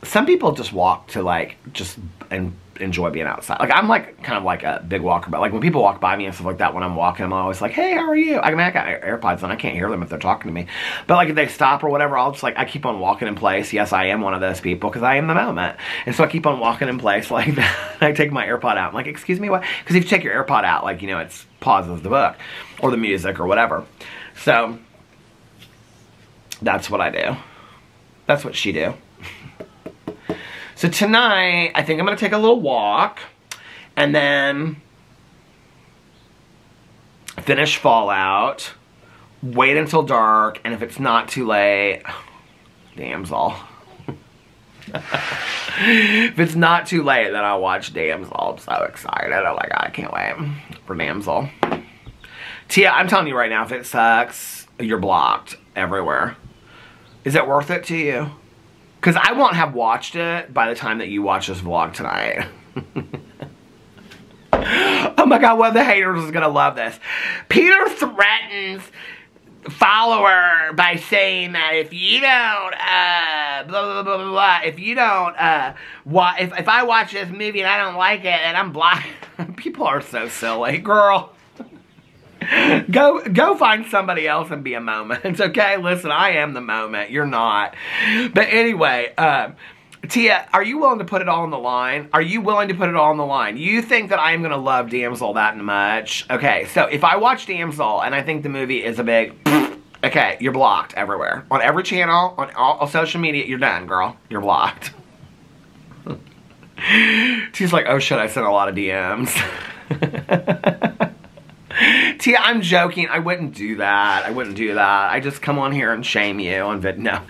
Some people just walk to like, just and enjoy being outside. Like, I'm like, kind of like a big walker, but like when people walk by me and stuff like that, when I'm walking, I'm always like, hey, how are you? I mean, I got AirPods on, I can't hear them if they're talking to me. But like if they stop or whatever, I'll just like, I keep on walking in place. Yes, I am one of those people because I am the moment. And so I keep on walking in place like that. I take my AirPod out. I'm like, excuse me, what? Because if you take your AirPod out, like, you know, it pauses the book or the music or whatever. So that's what I do. That's what she do. So tonight, I think I'm going to take a little walk and then finish Fallout, Wait Until Dark, and if it's not too late, Damsel. If it's not too late, then I'll watch Damsel. I'm so excited. Oh my God, I can't wait for Damsel. Tia, I'm telling you right now, if it sucks, you're blocked everywhere. Is it worth it to you? Because I won't have watched it by the time that you watch this vlog tonight. Oh my God, one of the haters is going to love this. Peter threatens follower by saying that if you don't, blah, blah, blah, blah, blah, if you don't, if I watch this movie and I don't like it, and I'm blocked. People are so silly. Girl. Go find somebody else and be a moment, okay? Listen, I am the moment. You're not. But anyway, Tia, are you willing to put it all on the line? Are you willing to put it all on the line? You think that I am going to love Damsel that much? Okay, so if I watch Damsel and I think the movie is a big... Okay, you're blocked everywhere. On every channel, on all social media, you're done, girl. You're blocked. She's like, oh shit, I sent a lot of DMs. Tia, I'm joking. I wouldn't do that. I wouldn't do that. I just come on here and shame you on video. No.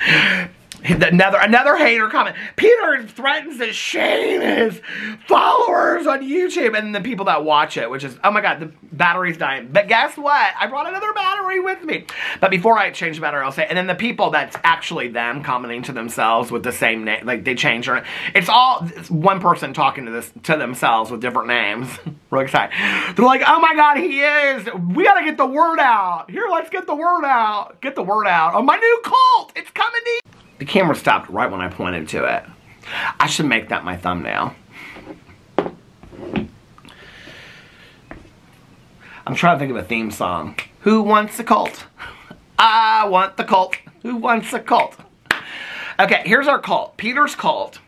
Another hater comment. Peter threatens to shame his followers on YouTube and the people that watch it, which is, oh my God, the battery's dying. But guess what? I brought another battery with me. But before I change the battery, I'll say, and then the people that's actually them commenting to themselves with the same name, like they change their name. It's all one person talking to themselves with different names. Really excited. They're like, oh my God, he is. We gotta get the word out. Here, let's get the word out. Get the word out on my new cult. It's coming to you. The camera stopped right when I pointed to it. I should make that my thumbnail. I'm trying to think of a theme song. Who wants a cult? I want the cult. Who wants a cult? Okay, here's our cult. Peter's cult.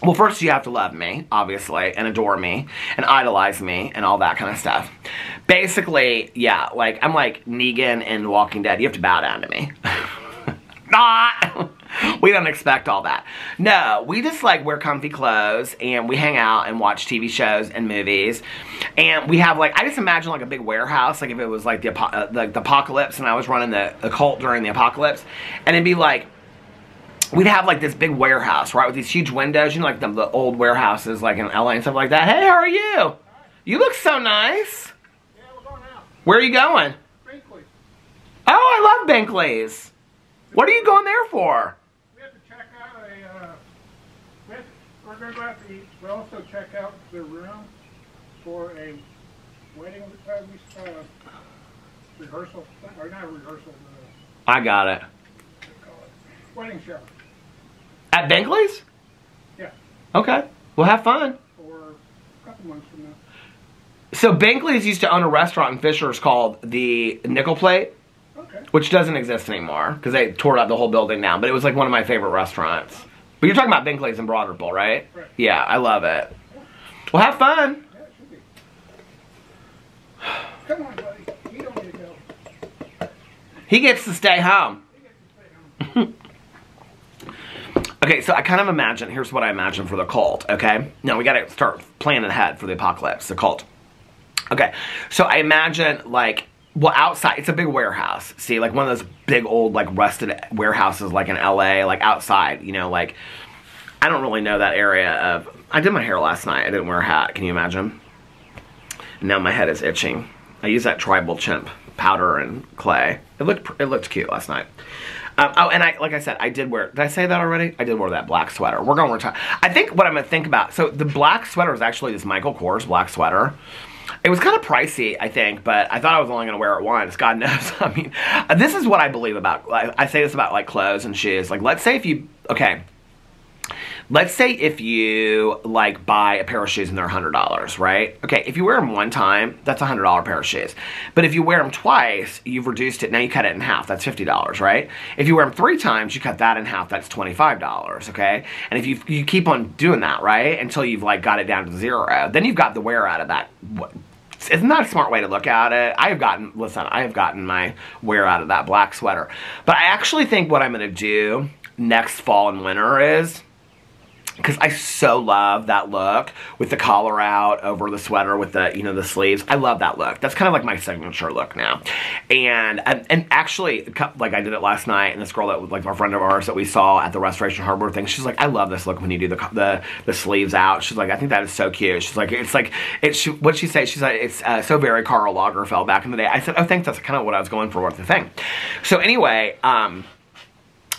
Well, first you have to love me, obviously, and adore me, and idolize me, and all that kind of stuff. Basically, yeah, like, I'm like Negan in The Walking Dead. You have to bow down to me. Not. We don't expect all that. No, we just like wear comfy clothes and we hang out and watch TV shows and movies. And we have like, I just imagine like a big warehouse, like if it was like the apocalypse and I was running the cult during the apocalypse. And it'd be like, we'd have like this big warehouse, right? With these huge windows, you know, like the old warehouses like in LA and stuff like that. Hey, how are you? You look so nice. Yeah, we're going out. Where are you going? Binkley's. Oh, I love Binkley's. What are you going there for? We have to check out a, we're going to go out to eat. We'll also check out the room for a wedding rehearsal, or not rehearsal. I got it. Wedding shower. At Binkley's? Yeah. Okay. Well, have fun. Or a couple months from now. So Binkley's used to own a restaurant in Fisher's called the Nickel Plate. Okay. Which doesn't exist anymore because they tore out the whole building now. But it was like one of my favorite restaurants. But you're talking about Binkley's in Broderpool, right? Right. Yeah, I love it. Well, have fun. Yeah, it should be. Come on, buddy. You don't need to go. He gets to stay home. Okay, so I kind of imagine, here's what I imagine for the cult, okay? Now, we gotta start planning ahead for the apocalypse, the cult. Okay, so I imagine, like, well, outside, it's a big warehouse, see? Like, one of those big old, like, rusted warehouses, like, in LA, like, outside, you know, like, I don't really know that area of, I did my hair last night, I didn't wear a hat, can you imagine? Now my head is itching. I use that tribal chimp powder and clay. It looked cute last night. Oh, and I, like I said, I did wear, did I say that already? I did wear that black sweater. We're going to retire. I think what I'm going to think about, so the black sweater is actually this Michael Kors black sweater. It was kind of pricey, I think, but I thought I was only going to wear it once. God knows. I mean, this is what I believe about, I say this about, like, clothes and shoes. Like, let's say if you, okay, let's say if you, like, buy a pair of shoes and they're $100, right? Okay, if you wear them one time, that's a $100 pair of shoes. But if you wear them twice, you've reduced it. Now you cut it in half. That's $50, right? If you wear them three times, you cut that in half. That's $25, okay? And if you keep on doing that, right, until you've, like, got it down to zero, then you've got the wear out of that. Isn't that a smart way to look at it? I have gotten, listen, I have gotten my wear out of that black sweater. But I actually think what I'm going to do next fall and winter is... because I so love that look with the collar out over the sweater with the, you know, the sleeves. I love that look. That's kind of like my signature look now. And actually, like I did it last night, and this girl that was like our friend of ours that we saw at the Restoration Hardware thing, she's like, I love this look when you do the sleeves out. She's like, I think that is so cute. She's like, it's, what'd she say? She's like, it's so very Karl Lagerfeld back in the day. I said, oh, thanks. That's kind of what I was going for with the thing. So anyway,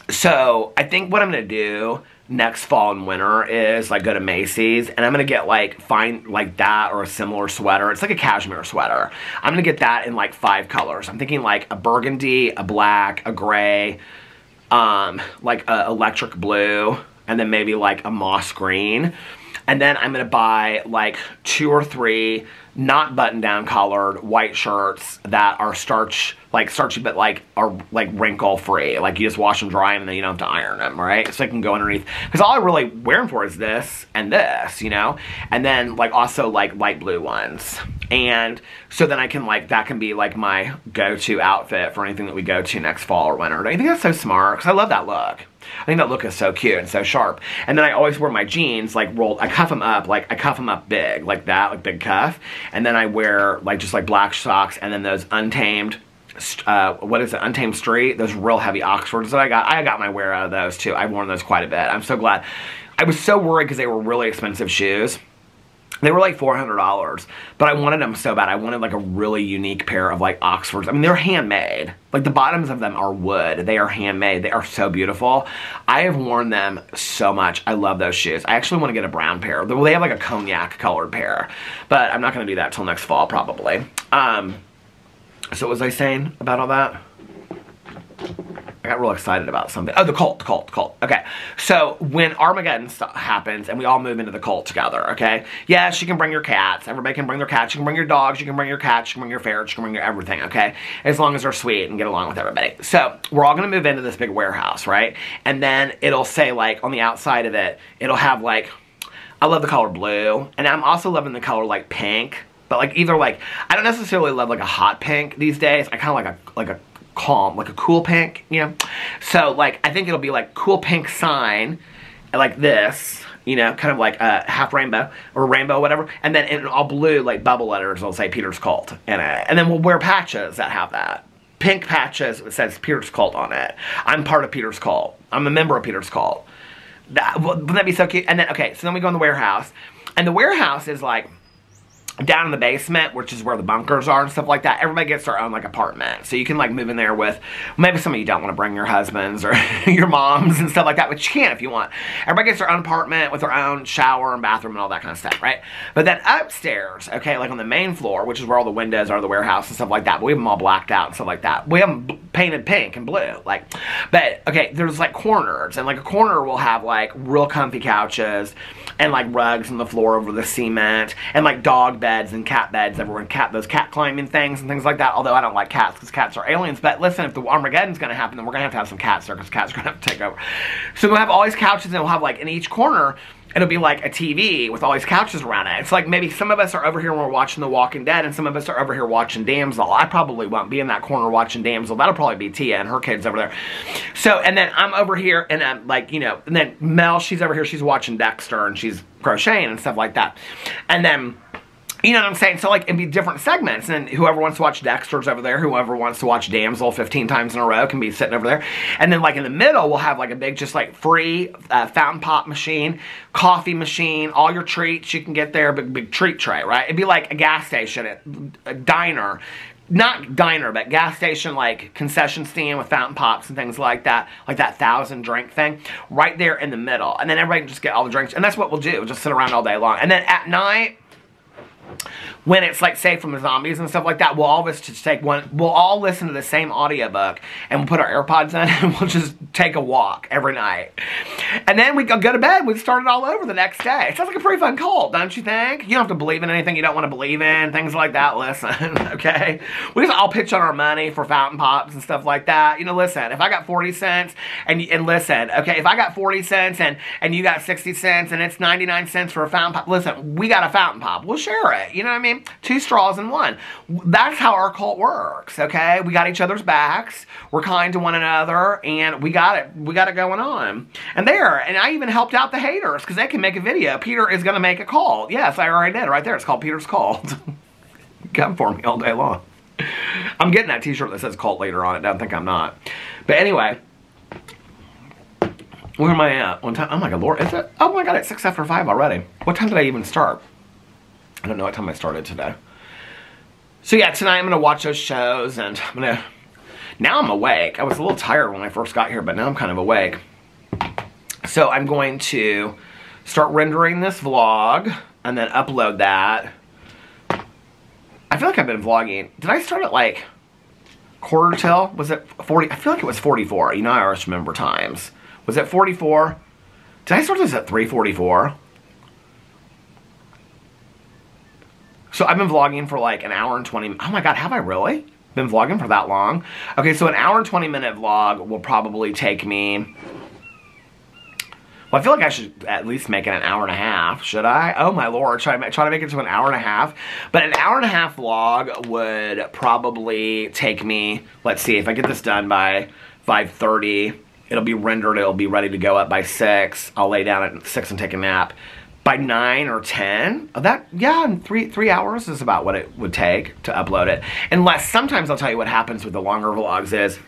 so I think what I'm going to do next fall and winter is like go to Macy's, and I'm gonna get like find like that or a similar sweater. It's like a cashmere sweater. I'm gonna get that in like 5 colors. I'm thinking like a burgundy, a black, a gray, like a electric blue, and then maybe like a moss green. And then I'm gonna buy like 2 or 3 not button-down collared white shirts that are starchy but like are like wrinkle-free. Like you just wash them dry and then you don't have to iron them, right? So I can go underneath. Because all I really wear them for is this and this, you know? And then like also like light blue ones. And so then I can like, that can be like my go-to outfit for anything that we go to next fall or winter. I think that's so smart because I love that look. I think that look is so cute and so sharp. And then I always wear my jeans, like, rolled, I cuff them up big, like that, like big cuff. And then I wear, like, just, like, black socks and then those untamed, what is it, Untamed Street? Those real heavy Oxfords that I got my wear out of those, too. I've worn those quite a bit. I'm so glad. I was so worried because they were really expensive shoes. They were like $400, but I wanted them so bad. I wanted like a really unique pair of like Oxfords. I mean, they're handmade. Like the bottoms of them are wood. They are handmade. They are so beautiful. I have worn them so much. I love those shoes. I actually want to get a brown pair. They have like a cognac colored pair, but I'm not going to do that till next fall probably. So what was I saying about all that? I got real excited about something. Oh, the cult. Okay. So when Armageddon happens and we all move into the cult together, okay? Yes, you can bring your cats. Everybody can bring their cats. You can bring your dogs. You can bring your cats. You can bring your ferrets. You can bring your everything, okay? As long as they're sweet and get along with everybody. So we're all going to move into this big warehouse, right? And then it'll say, like, on the outside of it, it'll have, like, I love the color blue. And I'm also loving the color, like, pink. But, like, either, like, I don't necessarily love, like, a hot pink these days. I kind of like a calm, like a cool pink, you know? So, like, I think it'll be, like, cool pink sign, like this, you know, kind of like a half rainbow or rainbow, whatever. And then in all blue, like, bubble letters, it'll say Peter's Cult. And then we'll wear patches that have that. Pink patches that says Peter's Cult on it. I'm part of Peter's Cult. I'm a member of Peter's Cult. Wouldn't that be so cute? And then, okay, so then we go in the warehouse. And the warehouse is, like, down in the basement, which is where the bunkers are and stuff like that. Everybody gets their own, like, apartment. So you can, like, move in there with, maybe some of you don't want to bring your husbands or your moms and stuff like that, which you can if you want. Everybody gets their own apartment with their own shower and bathroom and all that kind of stuff, right? But then upstairs, okay, like on the main floor, which is where all the windows are, the warehouse and stuff like that, but we have them all blacked out and stuff like that. We have them painted pink and blue, like, but, okay, there's, like, corners, and, like, a corner will have, like, real comfy couches and, like, rugs on the floor over the cement and, like, dog beds beds and cat beds everywhere, and those cat climbing things and things like that. Although I don't like cats because cats are aliens. But listen, if the Armageddon's going to happen, then we're going to have some cats there because cats are going to have to take over. So we'll have all these couches, and we'll have like in each corner, it'll be like a TV with all these couches around it. It's like maybe some of us are over here and we're watching The Walking Dead, and some of us are over here watching Damsel. I probably won't be in that corner watching Damsel. That'll probably be Tia and her kids over there. So, and then I'm over here and I'm like, you know, and then Mel, she's over here, she's watching Dexter and she's crocheting and stuff like that. And then, you know what I'm saying? So like it'd be different segments, and whoever wants to watch Dexter's over there, whoever wants to watch Damsel 15 times in a row can be sitting over there. And then like in the middle, we'll have like a big just like free fountain pop machine, coffee machine, all your treats you can get there, big treat tray, right? It'd be like a gas station, a diner. Not diner, but gas station, like concession stand with fountain pops and things like that 1,000 drink thing, right there in the middle. And then everybody can just get all the drinks, and that's what we'll do, we'll just sit around all day long. And then at night, when it's like safe from the zombies and stuff like that, we'll all just take one, we'll all listen to the same audiobook, and we'll put our AirPods in, and we'll just take a walk every night. And then we go to bed, we start it all over the next day. It sounds like a pretty fun cult, don't you think? You don't have to believe in anything you don't want to believe in, things like that, listen, okay? We just all pitch on our money for fountain pops and stuff like that. You know, listen, if I got 40 cents, and listen, okay, if I got 40 cents and you got 60 cents and it's 99 cents for a fountain pop, listen, we got a fountain pop, we'll share it. You know what I mean? Two straws in one. That's how our cult works, okay? We got each other's backs. We're kind to one another, and we got it. We got it going on. And there, and I even helped out the haters because they can make a video. Peter is going to make a cult. Yes, I already did right there. It's called Peter's Cult. Come for me all day long. I'm getting that t-shirt that says cult leader on it. I don't think I'm not. But anyway, where am I at? One time, oh my God, Lord, is it? Oh my God, it's 6 after 5 already. What time did I even start? I don't know what time I started today. So yeah, tonight I'm going to watch those shows, and I'm going to... Now I'm awake. I was a little tired when I first got here, but now I'm kind of awake. So I'm going to start rendering this vlog and then upload that. I feel like I've been vlogging. Did I start at like quarter till? Was it 40? I feel like it was 44. You know, I always remember times. Was it 44? Did I start this at 3:44? So I've been vlogging for like an hour and 20, oh my God, have I really been vlogging for that long? Okay, so an hour and 20-minute vlog will probably take me, well, I feel like I should at least make it an hour and a half, should I? Oh my Lord, try to make it to an hour and a half, but an hour and a half vlog would probably take me, let's see, if I get this done by 5:30, it'll be rendered, it'll be ready to go up by 6, I'll lay down at 6 and take a nap. By 9 or 10, that, yeah, in three hours is about what it would take to upload it. Unless, sometimes I'll tell you what happens with the longer vlogs is,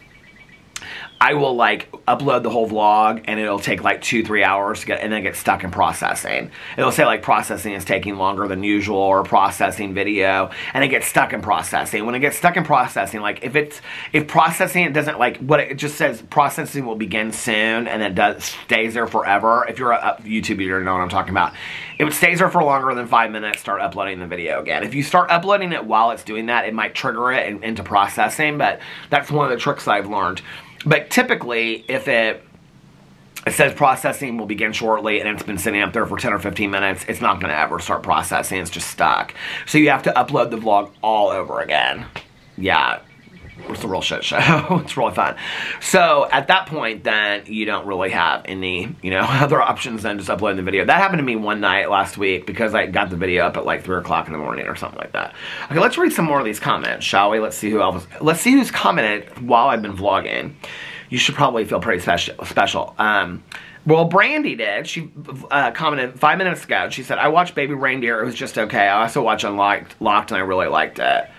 I will like upload the whole vlog and it'll take like 2-3 hours to get, and then get stuck in processing. It'll say like processing is taking longer than usual, or processing video, and it gets stuck in processing. When it gets stuck in processing, like if processing, it doesn't like what it just says processing will begin soon, and it stays there forever. If you're a YouTuber, you know what I'm talking about. If it stays there for longer than 5 minutes, start uploading the video again. If you start uploading it while it's doing that, it might trigger it into processing, but that's one of the tricks I've learned. But typically, if it says processing will begin shortly and it's been sitting up there for 10 or 15 minutes, it's not going to ever start processing. It's just stuck. So you have to upload the vlog all over again. Yeah, it's a real shit show. It's really fun. So at that point, then, you don't really have any, you know, other options than just uploading the video. That happened to me one night last week because I got the video up at like 3 o'clock in the morning or something like that. Okay, let's read some more of these comments, shall we? Let's see who else. Let's see who's commented while I've been vlogging. You should probably feel pretty special. Well, Brandy did. She commented 5 minutes ago. She said, I watched Baby Reindeer. It was just okay. I also watched Unlocked, and I really liked it.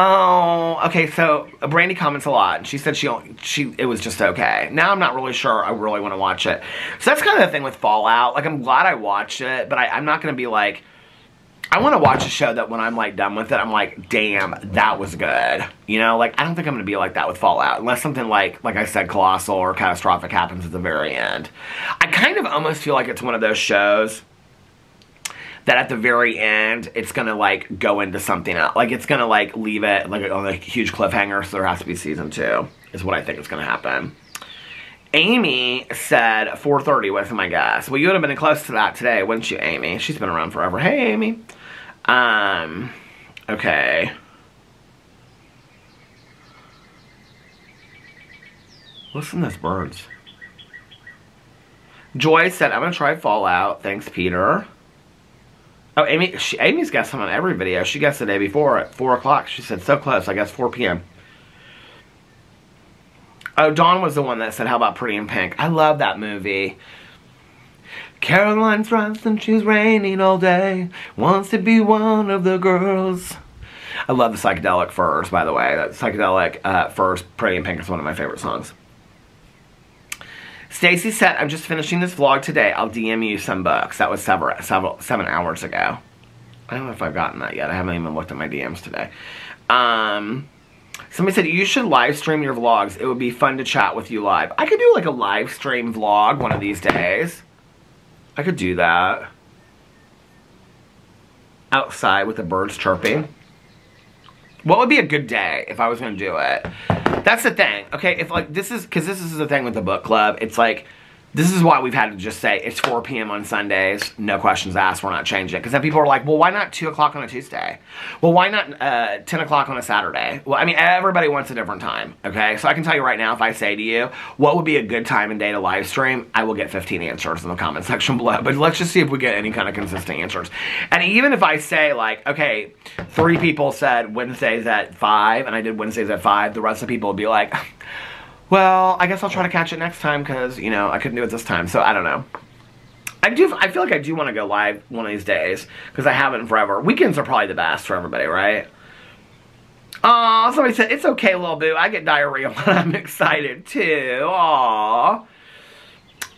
Oh, okay, so Brandy comments a lot. She said it was just okay. Now I'm not really sure I really want to watch it. So that's kind of the thing with Fallout. Like, I'm glad I watched it, but I'm not going to be like, I want to watch a show that when I'm like done with it, I'm like, damn, that was good. You know, like, I don't think I'm going to be like that with Fallout. Unless something like I said, colossal or catastrophic happens at the very end. I kind of almost feel like it's one of those shows that at the very end, it's gonna like go into something else. Like it's gonna like leave it like on a huge cliffhanger, so there has to be season 2, is what I think is gonna happen. Amy said 4:30 was my guess. Well, you would have been close to that today, wouldn't you, Amy? She's been around forever. Hey, Amy. Okay. Listen to this birds. Joy said, I'm gonna try Fallout. Thanks, Peter. Oh, Amy's guessed on every video. She guessed the day before at 4 o'clock. She said, so close. I guess 4 p.m. Oh, Dawn was the one that said, how about Pretty in Pink? I love that movie. Caroline runs and she's raining all day. Wants to be one of the girls. I love the psychedelic furs, by the way. That psychedelic furs, Pretty in Pink is one of my favorite songs. Stacy said, I'm just finishing this vlog today. I'll DM you some books. That was several 7 hours ago. I don't know if I've gotten that yet. I haven't even looked at my DMs today. Somebody said, you should live stream your vlogs. It would be fun to chat with you live. I could do like a live stream vlog one of these days. I could do that. Outside with the birds chirping. What would be a good day if I was going to do it? That's the thing, okay? If like this is, because this is the thing with the book club. It's like, this is why we've had to just say it's 4 p.m. on Sundays. No questions asked. We're not changing it. Because then people are like, well, why not 2 o'clock on a Tuesday? Well, why not 10 o'clock on a Saturday? Well, I mean, everybody wants a different time, okay? So I can tell you right now, if I say to you, what would be a good time and day to live stream? I will get 15 answers in the comment section below. But let's just see if we get any kind of consistent answers. And even if I say, like, okay, 3 people said Wednesdays at 5, and I did Wednesdays at 5, the rest of the people would be like... Well, I guess I'll try to catch it next time because, you know, I couldn't do it this time. So, I don't know. I feel like I do want to go live one of these days because I haven't forever. Weekends are probably the best for everybody, right? Aw, somebody said, it's okay, little boo. I get diarrhea when I'm excited, too. Aw.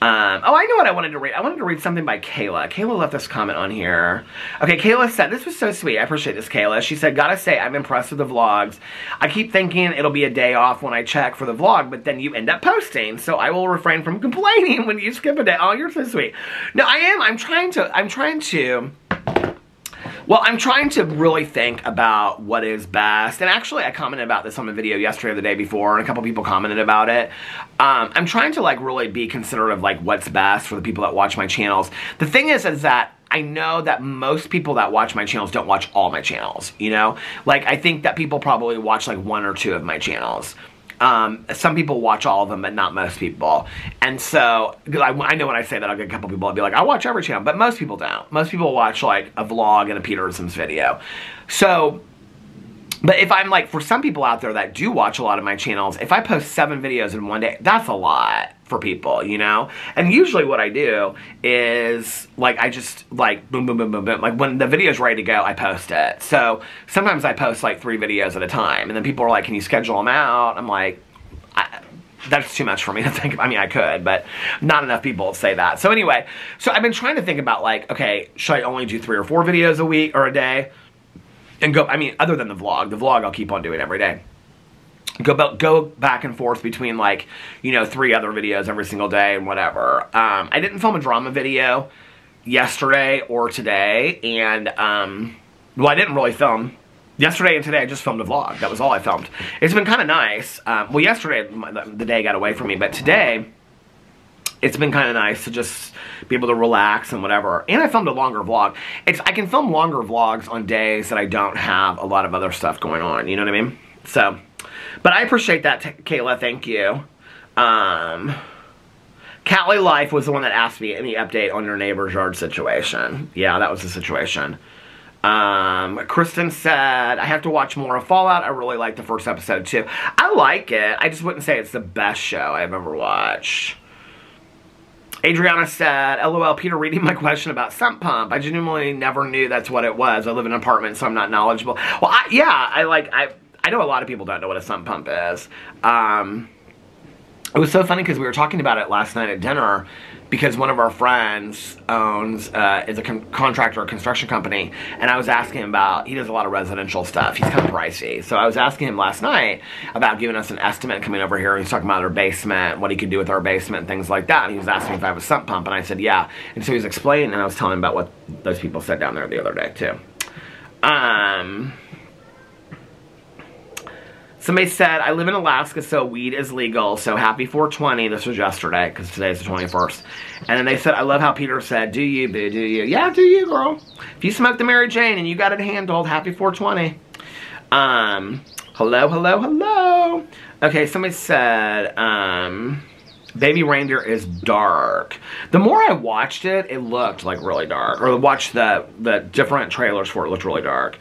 Oh, I know what I wanted to read. I wanted to read something by Kayla. Kayla left this comment on here. Okay, Kayla said, this was so sweet. I appreciate this, Kayla. She said, gotta say, I'm impressed with the vlogs. I keep thinking it'll be a day off when I check for the vlog, but then you end up posting. So I will refrain from complaining when you skip a day. Oh, you're so sweet. No, I am. I'm trying to really think about what is best. And actually, I commented about this on the video yesterday or the day before, and a couple people commented about it. I'm trying to, like, really be considerate of, like, what's best for the people that watch my channels. The thing is that I know that most people that watch my channels don't watch all my channels, you know? Like, I think that people probably watch, like, 1 or 2 of my channels. Some people watch all of them, but not most people. And so, I know when I say that, I'll get a couple people, I'll be like, I watch every channel, but most people don't. Most people watch, like, a vlog and a Peter and Sims video. So, but if I'm, like, for some people out there that do watch a lot of my channels, if I post 7 videos in one day, that's a lot for people, you know? And usually what I do is, like, I just, like, boom, boom, boom, boom, boom. Like, when the video's ready to go, I post it. So, sometimes I post, like, 3 videos at a time. And then people are like, can you schedule them out? I'm like, that's too much for me to think of. I mean, I could, but not enough people say that. So, anyway, so I've been trying to think about, like, okay, should I only do 3 or 4 videos a week or a day? And go, I mean, other than the vlog I'll keep on doing every day. Go back and forth between, like, you know, 3 other videos every single day and whatever. I didn't film a drama video yesterday or today, and, well, I didn't really film. Yesterday and today, I just filmed a vlog. That was all I filmed. It's been kind of nice. Well, yesterday, the day got away from me, but today... It's been kind of nice to just be able to relax and whatever. And I filmed a longer vlog. I can film longer vlogs on days that I don't have a lot of other stuff going on. You know what I mean? So, but I appreciate that, Kayla. Thank you. Catley Life was the one that asked me any update on your neighbor's yard situation. Yeah, that was the situation. Kristen said, I have to watch more of Fallout. I really like the first episode, too. I like it. I just wouldn't say it's the best show I've ever watched. Adriana said, LOL, Peter reading my question about sump pump. I genuinely never knew that's what it was. I live in an apartment, so I'm not knowledgeable. Well, I know a lot of people don't know what a sump pump is. It was so funny because we were talking about it last night at dinner because one of our friends owns, is a contractor, a construction company, and I was asking him about, he does a lot of residential stuff. He's kind of pricey. So I was asking him last night about giving us an estimate coming over here. He's talking about our basement, what he could do with our basement, things like that. And he was asking if I have a sump pump, and I said, yeah. And so he was explaining, and I was telling him about what those people said down there the other day, too. Somebody said, I live in Alaska, so weed is legal, so happy 420. This was yesterday, because today's the 21st. And then they said, I love how Peter said, do you, boo, do you? Yeah, do you, girl. If you smoke the Mary Jane and you got it handled, happy 420. Hello, hello, hello. Okay, somebody said, Baby Reindeer is dark. The more I watched it, it looked like really dark. Or watched the different trailers for it, it looked really dark.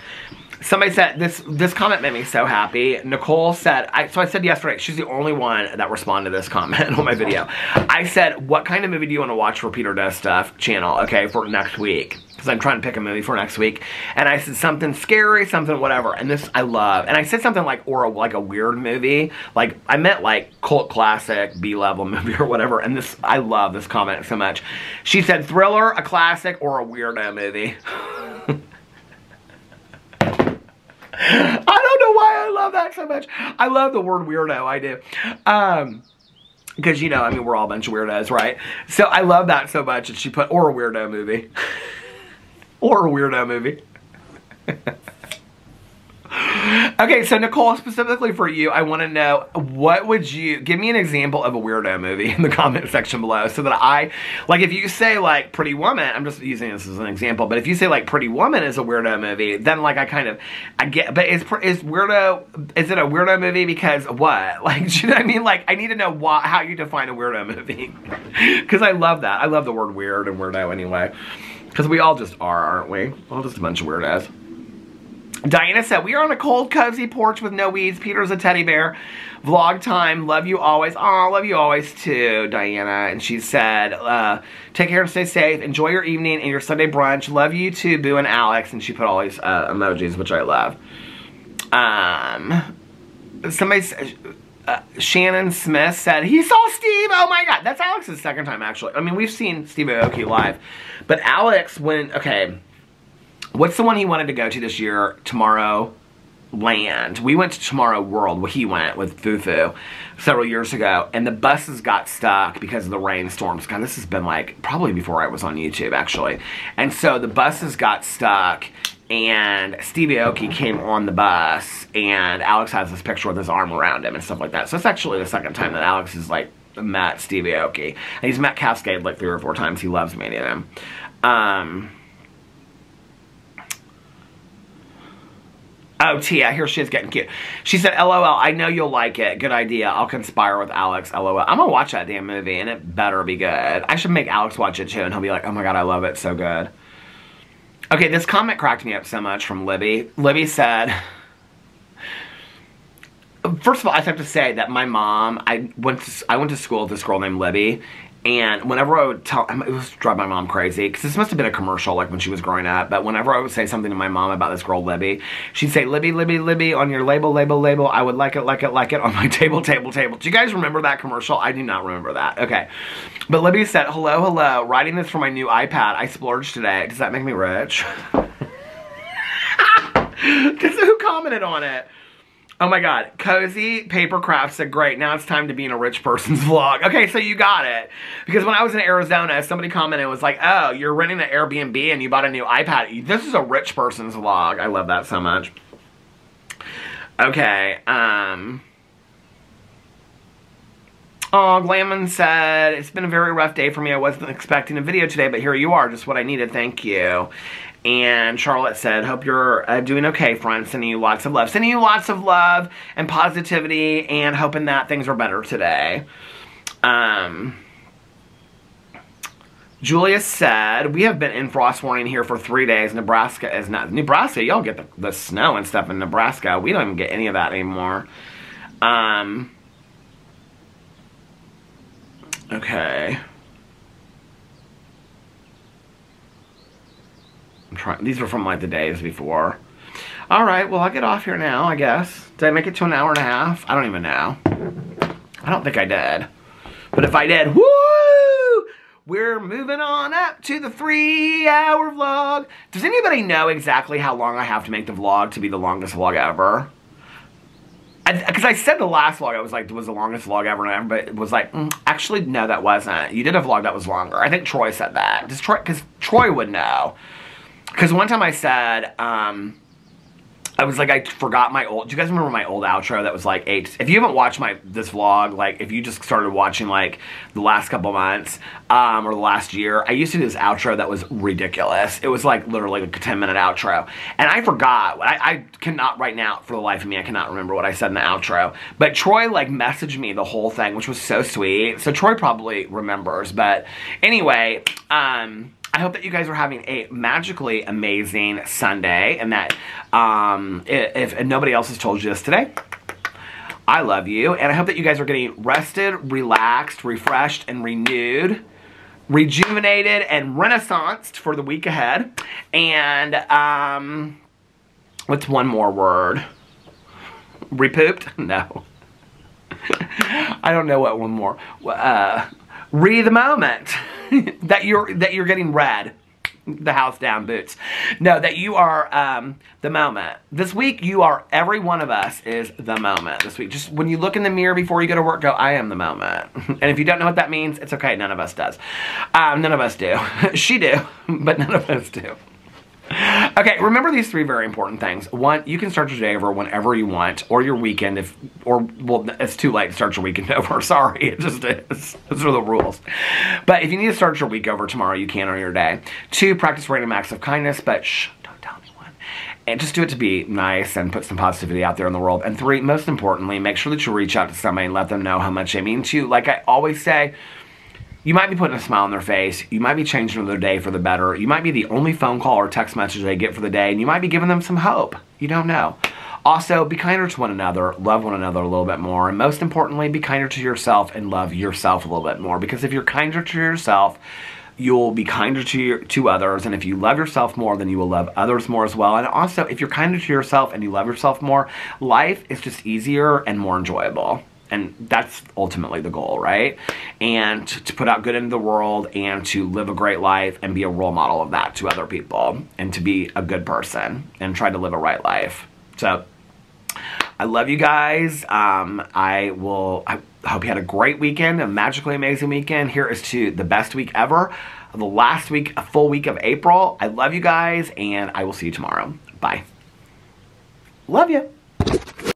Somebody said, this comment made me so happy. Nicole said, so I said yesterday, she's the only one that responded to this comment on my video. I said, what kind of movie do you want to watch for Peter Does Stuff channel, okay, for next week? Because I'm trying to pick a movie for next week. And I said something scary, something whatever. And this I love. And I said something like, like a weird movie. Like, I meant like cult classic, B-level movie or whatever. And this, I love this comment so much. She said, thriller, a classic, or a weirdo movie. I don't know why I love that so much. I love the word weirdo, I do. Because, you know, I mean, we're all a bunch of weirdos, right? So I love that so much that she put, or a weirdo movie. Or a weirdo movie. Okay, so Nicole, specifically for you, I want to know, what would you, give me an example of a weirdo movie in the comment section below, so that I, like, if you say, like, Pretty Woman, I'm just using this as an example, but if you say, like, Pretty Woman is a weirdo movie, then, like, I kind of, I get, but is it a weirdo movie because what? Like, do you know what I mean? Like, I need to know why, how you define a weirdo movie, because I love that. I love the word weird and weirdo anyway, because we all just are, aren't we? We're all just a bunch of weirdos. Diana said, we are on a cold, cozy porch with no weeds. Peter's a teddy bear. Vlog time. Love you always. Aw, love you always too, Diana. And she said, take care and stay safe. Enjoy your evening and your Sunday brunch. Love you too, Boo and Alex. And she put all these emojis, which I love. Somebody said... Shannon Smith said, he saw Steve, oh my god. That's Alex's second time, actually. I mean, we've seen Steve Aoki live. But Alex went, okay, what's the one he wanted to go to this year? Tomorrowland. We went to Tomorrow World, where he went with Fufu several years ago, and the buses got stuck because of the rainstorms. God, this has been like, probably before I was on YouTube, actually. And so the buses got stuck, and Steve Aoki came on the bus, and Alex has this picture with his arm around him and stuff like that. So it's actually the second time that Alex has, like, met Steve Aoki. And he's met Cascade like 3 or 4 times. He loves meeting him. Oh, Tia, here she is getting cute. She said, LOL, I know you'll like it. Good idea. I'll conspire with Alex. LOL. I'm going to watch that damn movie, and it better be good. I should make Alex watch it, too, and he'll be like, oh, my God, I love it. So good. Okay, this comment cracked me up so much from Libby. Libby said... First of all, I have to say that my mom... I went to school with this girl named Libby, and whenever I would tell... It was drive my mom crazy, because this must have been a commercial, like, when she was growing up, but whenever I would say something to my mom about this girl, Libby, she'd say, Libby, Libby, Libby, on your label, label, label, I would like it, like it, like it, on my table, table, table. Do you guys remember that commercial? I do not remember that. Okay. But Libby said, hello, hello, writing this for my new iPad. I splurged today. Does that make me rich? Who commented on it? Oh my God, Cozy Papercraft said, great, now it's time to be in a rich person's vlog. Okay, so you got it. Because when I was in Arizona, somebody commented and was like, oh, you're renting an Airbnb and you bought a new iPad. This is a rich person's vlog. I love that so much. Okay, Oh, Glamin said, it's been a very rough day for me. I wasn't expecting a video today, but here you are, just what I needed, thank you. And Charlotte said, hope you're doing okay, friend. Sending you lots of love. Sending you lots of love and positivity and hoping that things are better today. Julia said, we have been in frost warning here for 3 days. Nebraska is not... Nebraska, y'all get the snow and stuff in Nebraska. We don't even get any of that anymore. Okay... I'm trying, these are from like the days before. All right, well, I'll get off here now, I guess. Did I make it to an hour and a half? I don't even know. I don't think I did. But if I did, woo! We're moving on up to the 3-hour vlog. Does anybody know exactly how long I have to make the vlog to be the longest vlog ever? Because I said the last vlog, I was like, was the longest vlog ever, and everybody was like, actually, no, that wasn't. You did a vlog that was longer. I think Troy said that. Does Troy, because Troy would know. Because one time I said, I was like, I forgot my old, do you guys remember my old outro that was like eight? If you haven't watched this vlog, like if you just started watching like the last couple months or the last year, I used to do this outro that was ridiculous. It was like literally like a 10-minute outro. And I forgot, I cannot right now, for the life of me, I cannot remember what I said in the outro. But Troy like messaged me the whole thing, which was so sweet. So Troy probably remembers, but anyway, I hope that you guys are having a magically amazing Sunday, and that if nobody else has told you this today, I love you, and I hope that you guys are getting rested, relaxed, refreshed, and renewed, rejuvenated, and renaissanced for the week ahead. And what's one more word? Repooped? No. I don't know what one more. Re the moment that you're getting red, the house down boots. No, that you are the moment. This week you are, every one of us is the moment this week. Just when you look in the mirror before you go to work, go, I am the moment. And if you don't know what that means, it's okay, none of us does. None of us do. She do, but none of us do. Okay, remember these three very important things. One, you can start your day over whenever you want, or your weekend if, or, well, it's too late to start your weekend over. Sorry, it just is. Those are the rules. But if you need to start your week over tomorrow, you can on your day. Two, practice random acts of kindness, but shh, don't tell anyone. And just do it to be nice and put some positivity out there in the world. And three, most importantly, make sure that you reach out to somebody and let them know how much they mean to you. Like I always say, you might be putting a smile on their face, you might be changing their day for the better, you might be the only phone call or text message they get for the day, and you might be giving them some hope. You don't know. Also, be kinder to one another, love one another a little bit more, and most importantly, be kinder to yourself and love yourself a little bit more, because if you're kinder to yourself, you'll be kinder to others, and if you love yourself more, then you will love others more as well. And also, if you're kinder to yourself and you love yourself more, life is just easier and more enjoyable. And that's ultimately the goal, right? And to put out good into the world and to live a great life and be a role model of that to other people and to be a good person and try to live a right life. So I love you guys. I hope you had a great weekend, a magically amazing weekend. Here is to the best week ever, the last week, a full week of April. I love you guys, and I will see you tomorrow. Bye. Love you.